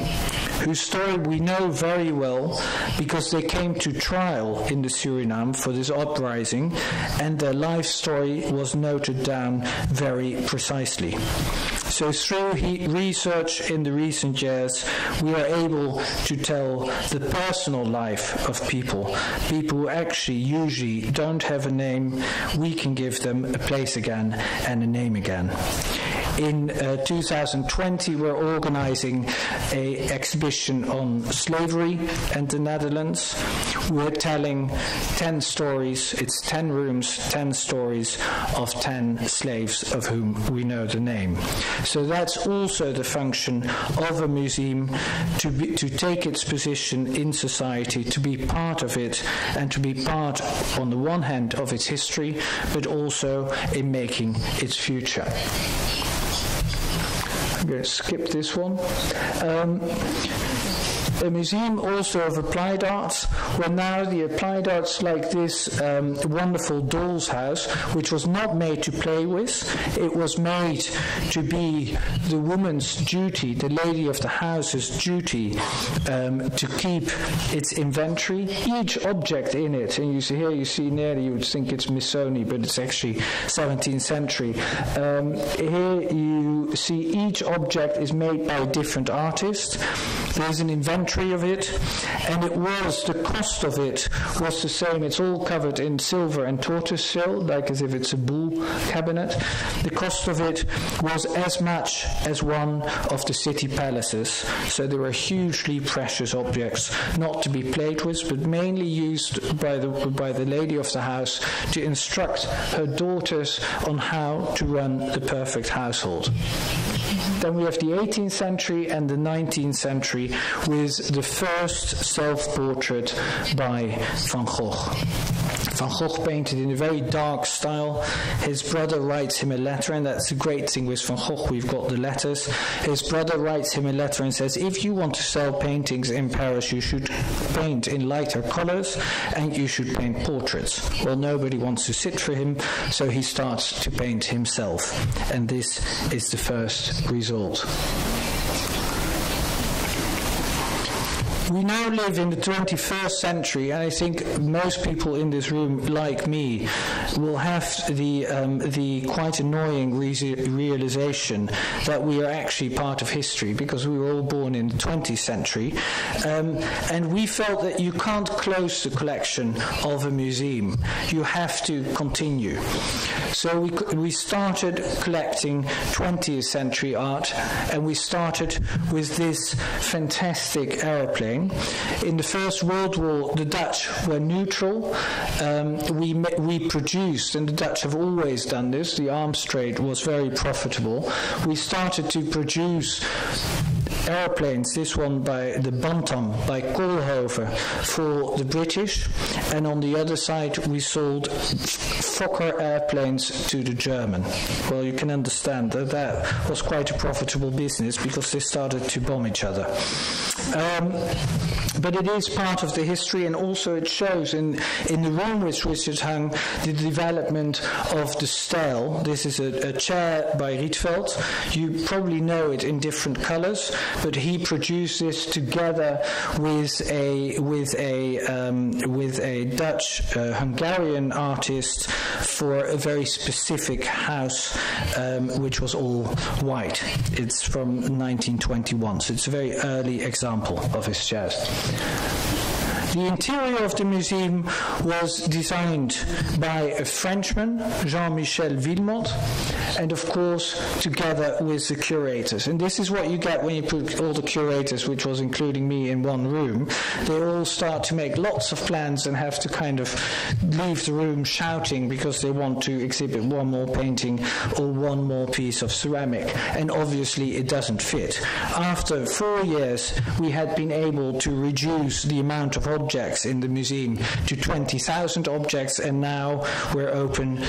whose story we know very well because they came to trial in the Suriname for this uprising, and their life story was noted down very precisely. So through research in the recent years, we are able to tell the personal life of people who actually usually don't have a name. We can give them a place again and a name again. In 2020, we're organizing an exhibition on slavery and the Netherlands. We're telling 10 stories, it's 10 rooms, 10 stories of 10 slaves of whom we know the name. So that's also the function of a museum, to take its position in society, to be part of it, and to be part, on the one hand, of its history, but also in making its future. I'm going to skip this one. The museum also of applied arts. Well, now the applied arts, like this wonderful doll's house, which was not made to play with, it was made to be the woman's duty, the lady of the house's duty, to keep its inventory, each object in it. And you see here, you see nearly, you would think it's Missoni, but it's actually 17th century. Here you see each object is made by a different artist. There's an inventory of it, and it was, the cost of it was the same. It's all covered in silver and tortoiseshell, like as if it's a buhl cabinet. The cost of it was as much as one of the city palaces. So there were hugely precious objects, not to be played with, but mainly used by the lady of the house to instruct her daughters on how to run the perfect household. Then we have the 18th century and the 19th century with the first self-portrait by Van Gogh. Van Gogh painted in a very dark style. His brother writes him a letter, and that's the great thing with Van Gogh, we've got the letters. His brother writes him a letter and says, if you want to sell paintings in Paris, you should paint in lighter colors, and you should paint portraits. Well, nobody wants to sit for him, so he starts to paint himself. And this is the first result. We now live in the 21st century, and I think most people in this room, like me, will have the quite annoying realization that we are actually part of history, because we were all born in the 20th century, and we felt that you can't close the collection of a museum. You have to continue. So we started collecting 20th century art, and we started with this fantastic aeroplane. In the First World War, the Dutch were neutral. We produced, and the Dutch have always done this, the arms trade was very profitable. We started to produce airplanes, this one by the Bantam, by Kolhofer, for the British, and on the other side we sold Fokker airplanes to the German. Well, you can understand that that was quite a profitable business, because they started to bomb each other. But it is part of the history, and also it shows in the room which Richard hung the development of the style. This is a chair by Rietveld. You probably know it in different colors, but he produced this together with a Dutch Hungarian artist for a very specific house, which was all white. It's from 1921, so it's a very early example of his chairs. The interior of the museum was designed by a Frenchman, Jean-Michel Wilmot, and of course together with the curators. And this is what you get when you put all the curators, which was including me, in one room. They all start to make lots of plans and have to kind of leave the room shouting because they want to exhibit one more painting or one more piece of ceramic. And obviously it doesn't fit. After 4 years, we had been able to reduce the amount of objects in the museum to 20,000 objects, and now we opened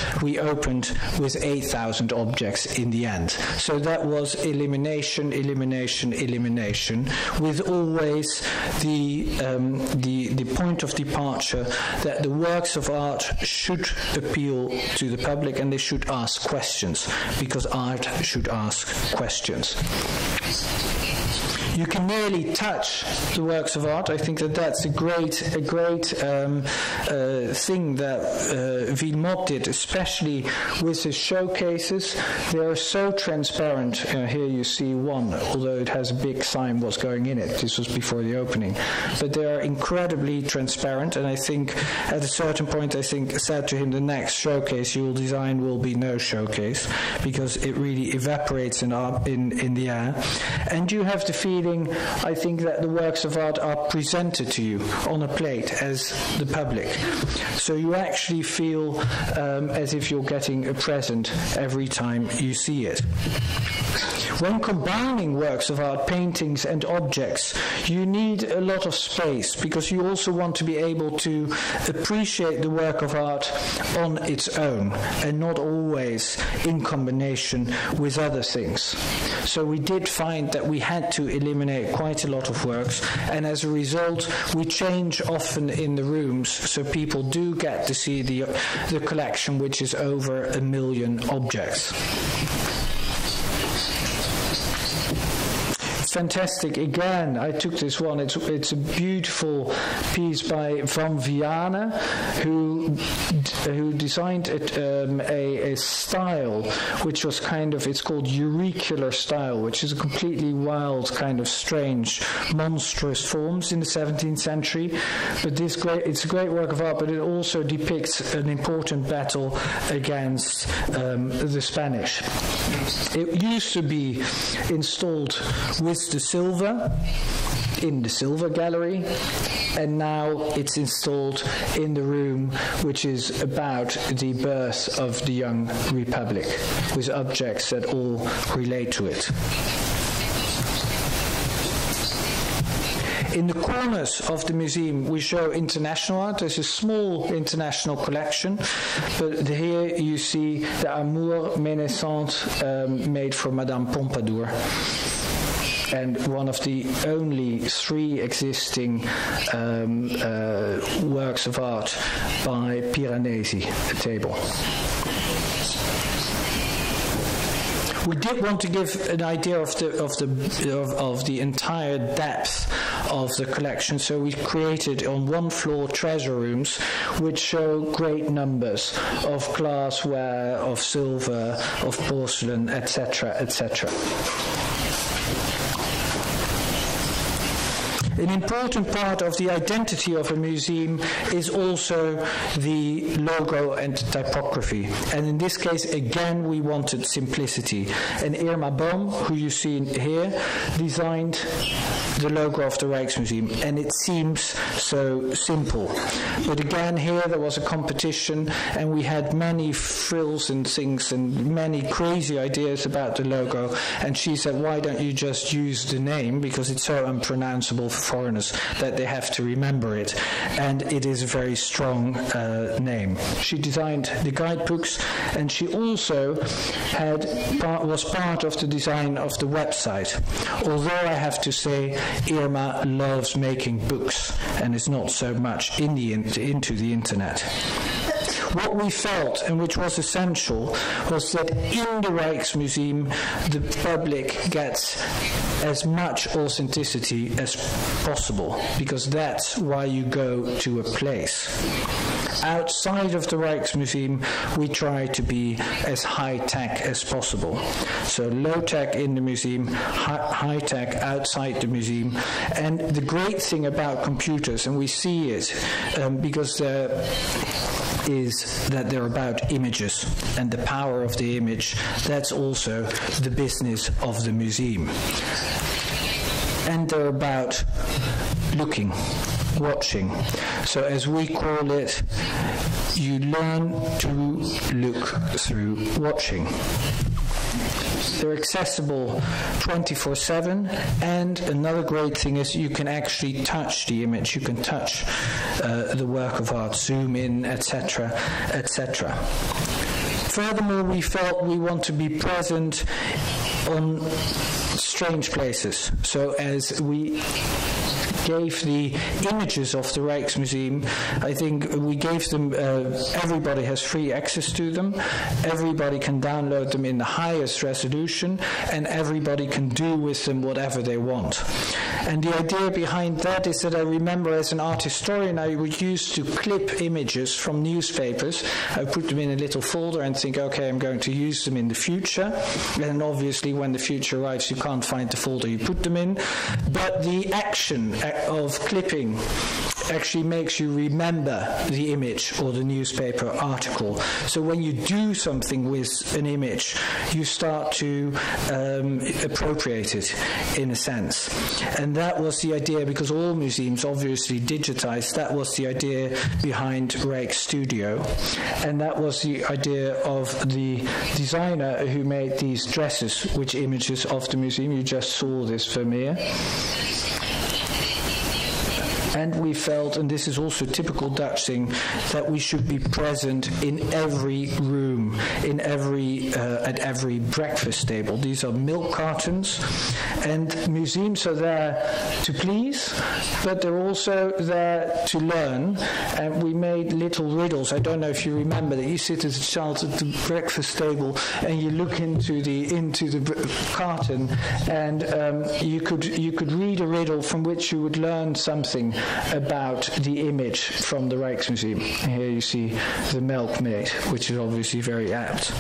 with 8,000 objects in the end. So that was elimination, elimination, elimination, with always the point of departure that the works of art should appeal to the public and they should ask questions, because art should ask questions. You can merely touch the works of art. I think that that's a great thing that Wilmot did, especially with his showcases. They are so transparent. Here you see one, although it has a big sign what's going in it. This was before the opening. But they are incredibly transparent, and I think at a certain point I said to him, the next showcase you will design will be no showcase, because it really evaporates in the air. And you have the feeling, I think, that the works of art are presented to you on a plate as the public. So you actually feel as if you're getting a present every time you see it. When combining works of art, paintings and objects, you need a lot of space because you also want to be able to appreciate the work of art on its own and not always in combination with other things. So we did find that we had to eliminate quite a lot of works, and as a result we change often in the rooms, so people do get to see the collection, which is over 1 million objects. Fantastic. Again, I took this one. It's a beautiful piece by Van Vianen, who designed a style which was kind of, it's called auricular style, which is a completely wild kind of strange, monstrous forms in the 17th century. But it's a great work of art, but it also depicts an important battle against the Spanish. It used to be installed with the silver in the Silver Gallery, and now it's installed in the room which is about the birth of the young republic, with objects that all relate to it. In the corners of the museum we show international art. There's a small international collection, but here you see the Amour Ménissante made for Madame Pompadour, and one of the only 3 existing works of art by Piranesi, a table. We did want to give an idea of the entire depth of the collection, so we created on one floor treasure rooms which show great numbers of glassware, of silver, of porcelain, etc., etc. An important part of the identity of a museum is also the logo and typography. And in this case, again, we wanted simplicity. And Irma Bohm, who you see here, designed the logo of the Rijksmuseum. And it seems so simple. But again, here there was a competition, and we had many frills and things and many crazy ideas about the logo. And she said, why don't you just use the name, because it's so unpronounceable for foreigners that they have to remember it, and it is a very strong name. She designed the guidebooks, and she also was part of the design of the website, although I have to say Irma loves making books and is not so much into the internet. What we felt, and which was essential, was that in the Rijksmuseum the public gets as much authenticity as possible, because that's why you go to a place. Outside of the Rijksmuseum we try to be as high-tech as possible. So low-tech in the museum, high-tech outside the museum. And the great thing about computers, and we see it because is that they're about images and the power of the image. That's also the business of the museum. And they're about looking, watching. So as we call it, you learn to look through watching. They're accessible 24/7, and another great thing is you can actually touch the image, you can touch the work of art, zoom in, etc., etc. Furthermore, we felt we want to be present on strange places, so as we gave the images of the Rijksmuseum, I think we gave them, everybody has free access to them, everybody can download them in the highest resolution, and everybody can do with them whatever they want. And the idea behind that is that I remember as an art historian I would used to clip images from newspapers, I put them in a little folder and think, okay, I'm going to use them in the future, and obviously when the future arrives you can't find the folder you put them in, but the action of clipping actually makes you remember the image or the newspaper article. So when you do something with an image, you start to appropriate it, in a sense. And that was the idea, because all museums obviously digitized, that was the idea behind Rijks Studio. And that was the idea of the designer who made these dresses, which images of the museum. You just saw this Vermeer. And we felt, and this is also a typical Dutch thing, that we should be present in every room, in every at every breakfast table. These are milk cartons, and museums are there to please, but they're also there to learn. And we made little riddles. I don't know if you remember that. You sit as a child at the breakfast table and you look into the carton, and you could read a riddle from which you would learn something about the image from the Rijksmuseum. Here you see the milkmaid, which is obviously very apt.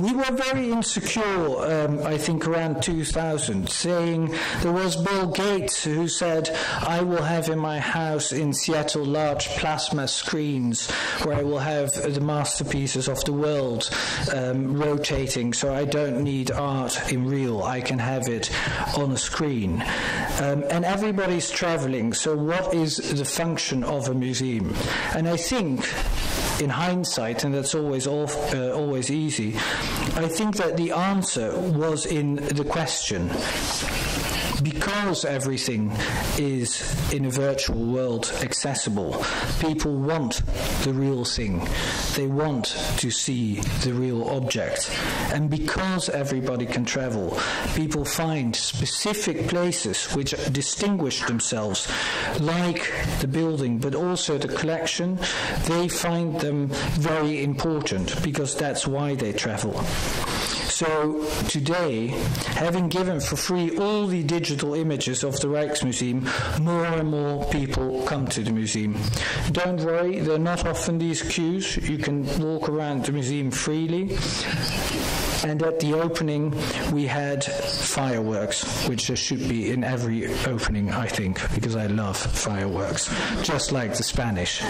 We were very insecure, I think, around 2000, saying there was Bill Gates who said, I will have in my house in Seattle large plasma screens where I will have the masterpieces of the world rotating, so I don't need art in real, I can have it on a screen. And everybody's traveling, so what is the function of a museum? And I think, in hindsight, and that's always easy, I think that the answer was in the question. Because everything is in a virtual world accessible, people want the real thing. They want to see the real object. And because everybody can travel, people find specific places which distinguish themselves, like the building, but also the collection. They find them very important because that's why they travel. So today, having given for free all the digital images of the Rijksmuseum, more and more people come to the museum. Don't worry, there are not often these queues. You can walk around the museum freely. And at the opening, we had fireworks, which there should be in every opening, I think, because I love fireworks, just like the Spanish.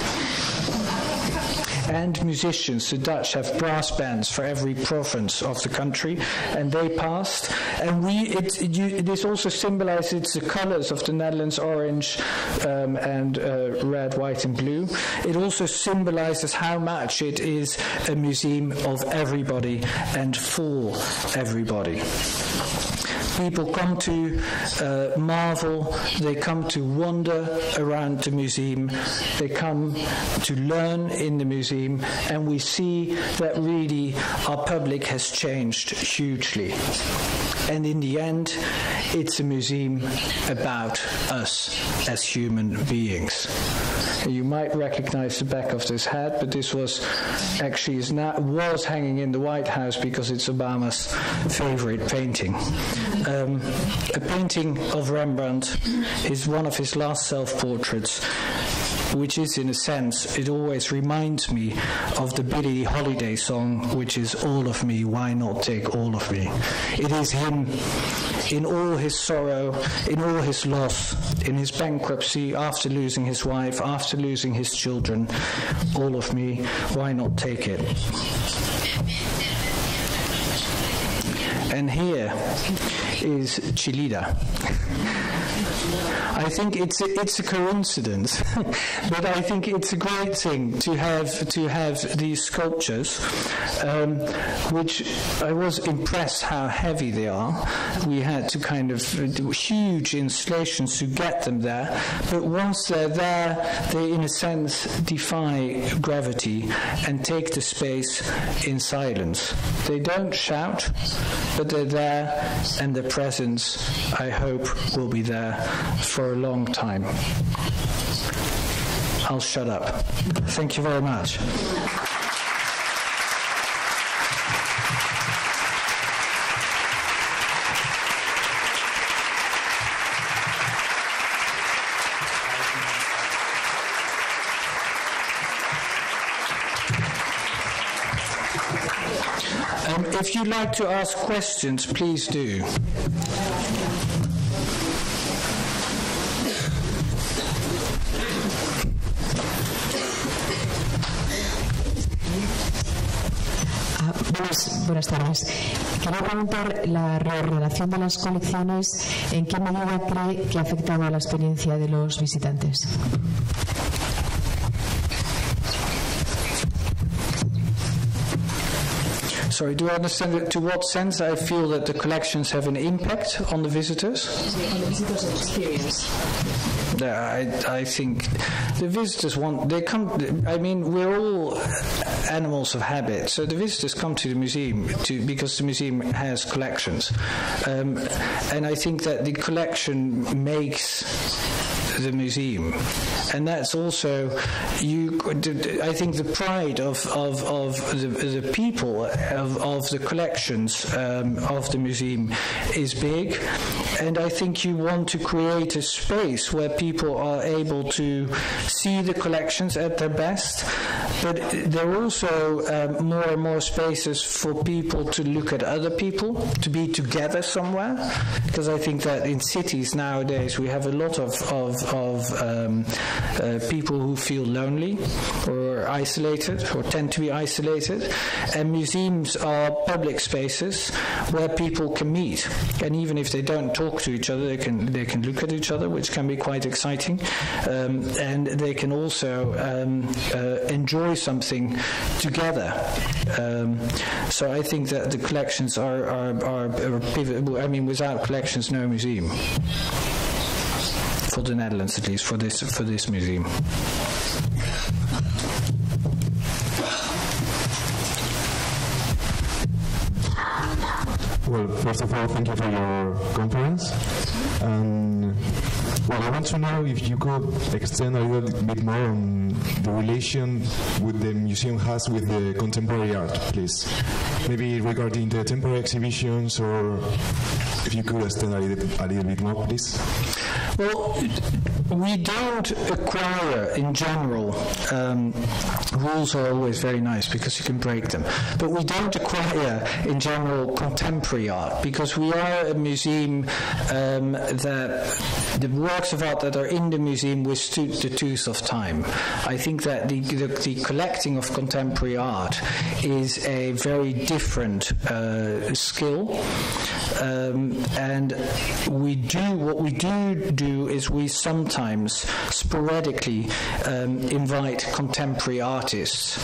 And musicians, the Dutch have brass bands for every province of the country, and they passed. And this also symbolizes the colors of the Netherlands, orange and red, white and blue. It also symbolizes how much it is a museum of everybody and for everybody. People come to marvel, they come to wander around the museum, they come to learn in the museum, and we see that really our public has changed hugely. And in the end, it's a museum about us as human beings. You might recognize the back of this hat, but this was hanging in the White House because it's Obama's favorite painting. A painting of Rembrandt is one of his last self-portraits, which is, in a sense, it always reminds me of the Billie Holiday song, which is all of me, why not take all of me? It is him in all his sorrow, in all his loss, in his bankruptcy, after losing his wife, after losing his children. All of me, why not take it? And here is Chilida. I think it's a coincidence, but I think it's a great thing to have these sculptures, which I was impressed how heavy they are. We had to kind of do huge installations to get them there, but once they're there, they in a sense defy gravity and take the space in silence. They don't shout, but they're there, and their presence, I hope, will be there for a long time. I'll shut up. Thank you very much. If you'd like to ask questions, please do. Buenas tardes. Quería preguntar la reordenación de las colecciones, ¿en qué medida cree que ha afectado a la experiencia de los visitantes? Sorry, do I understand that, to what sense I feel that the collections have an impact on the visitors? On the visitors' experience. I think the visitors want, they come, I mean, we're all animals of habit, so the visitors come to the museum because the museum has collections. And I think that the collection makes the museum, and that's also I think the pride of the people of the collections of the museum is big, and I think you want to create a space where people are able to see the collections at their best, but there are also more and more spaces for people to look at other people, to be together somewhere, because I think that in cities nowadays we have a lot of people who feel lonely or isolated or tend to be isolated, and museums are public spaces where people can meet, and even if they don't talk to each other, they can look at each other, which can be quite exciting, and they can also enjoy something together. So I think that the collections are pivotal. I mean, without collections, no museum. For the Netherlands, at least, for this museum. Well, first of all, thank you for your conference. Well, I want to know if you could extend a little bit more on the relation with the museum has with the contemporary art, please. Maybe regarding the temporary exhibitions, or if you could extend a little bit more, please. Well, we don't acquire, in general, rules are always very nice because you can break them, but we don't acquire, in general, contemporary art, because we are a museum that the works of art that are in the museum withstood the tooth of time. I think that the collecting of contemporary art is a very different skill, and what we do is we sometimes sporadically invite contemporary artists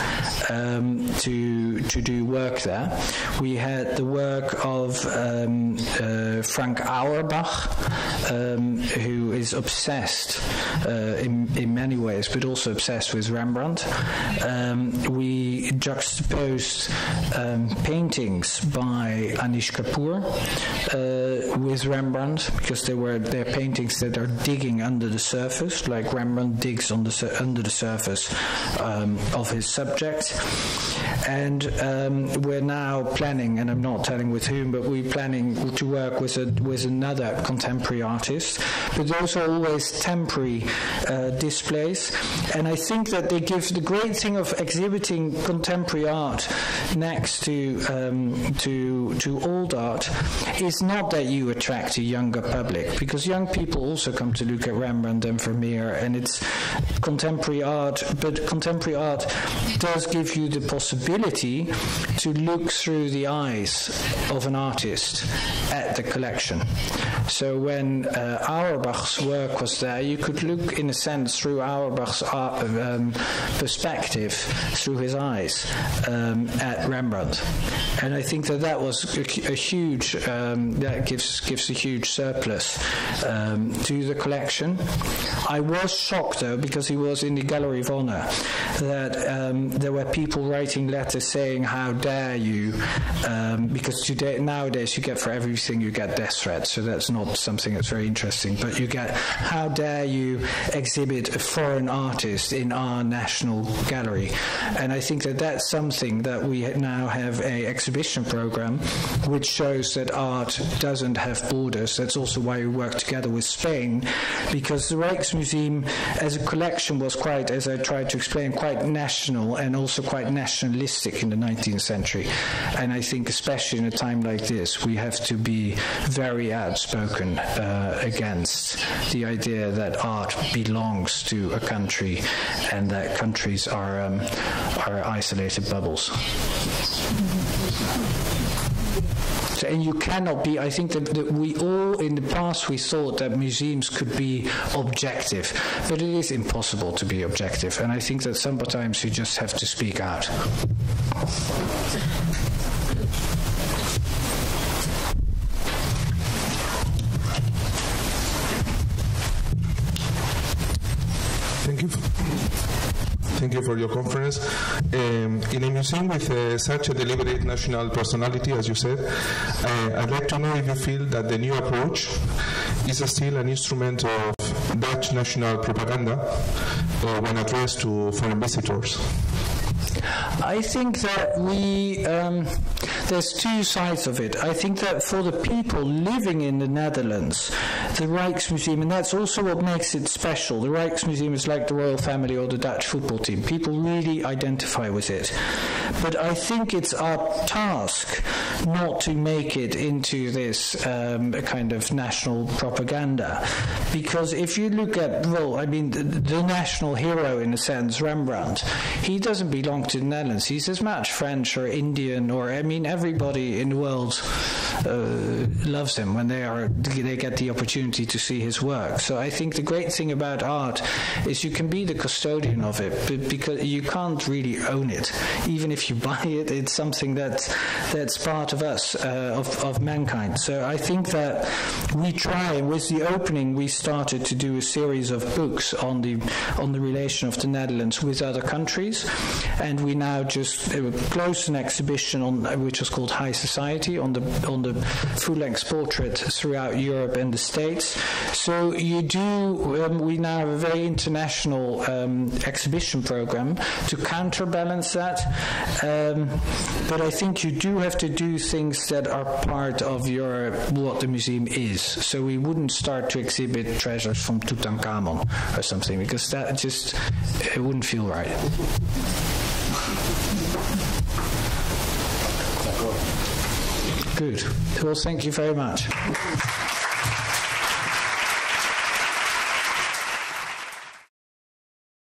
to do work there. We had the work of Frank Auerbach, who is obsessed in many ways, but also obsessed with Rembrandt. We juxtaposed paintings by Anish Kapoor with Rembrandt, because they're paintings that are digging under the surface, like Rembrandt digs under the surface of his subject. And we're now planning, and I'm not telling with whom, but we're planning to work with another contemporary artist. But those are always temporary displays, and I think that they give the great thing of exhibiting contemporary art next to old art is not that you attract a younger public, because young people also come to look at Rembrandt and Vermeer, and it's contemporary art, but contemporary art does give you the possibility to look through the eyes of an artist at the collection. So when Auerbach's work was there, you could look, in a sense, through Auerbach's perspective, through his eyes, at Rembrandt. And I think that was a huge, that gives a huge surplus to the collection. I was shocked, though, because he was in the Gallery of Honor, that there were people writing letters saying, how dare you, because nowadays you get, for everything you get death threats, so that's not something that's very interesting, but you get, how dare you exhibit a foreign artist in our National Gallery. And I think that that's something that we now have an exhibition program which shows that art doesn't have borders. That's also why we work together with Spain, because the Rijksmuseum as a collection was quite, as I tried to explain, quite national and also quite nationalistic in the 19th century. And I think especially in a time like this, we have to be very outspoken against the idea that art belongs to a country and that countries are isolated bubbles. and you cannot be, I think that we all in the past, we thought that museums could be objective, but it is impossible to be objective, and I think that sometimes you just have to speak out. Thank you for your conference. In a museum with such a deliberate national personality, as you said, I'd like to know if you feel that the new approach is still an instrument of Dutch national propaganda when addressed to foreign visitors. I think that we, there's two sides of it. I think that for the people living in the Netherlands, the Rijksmuseum, and that's also what makes it special, the Rijksmuseum is like the royal family or the Dutch football team. People really identify with it. But I think it's our task not to make it into this kind of national propaganda. Because if you look at, well, I mean, the national hero, in a sense, Rembrandt, he doesn't belong to the Netherlands. He's as much French or Indian, or I mean, everybody in the world loves him when they get the opportunity to see his work. So I think the great thing about art is you can be the custodian of it, but because you can't really own it. Even if you buy it, it's something that's part of us, of mankind. So I think that we try. With the opening, we started to do a series of books on the relation of the Netherlands with other countries. And we now just closed an exhibition on which was called High Society, on the full-length portraits throughout Europe and the States. So you do. We now have a very international exhibition program to counterbalance that. But I think you do have to do things that are part of your what the museum is. So we wouldn't start to exhibit treasures from Tutankhamun or something, because that just it wouldn't feel right. Good. Well, thank you very much.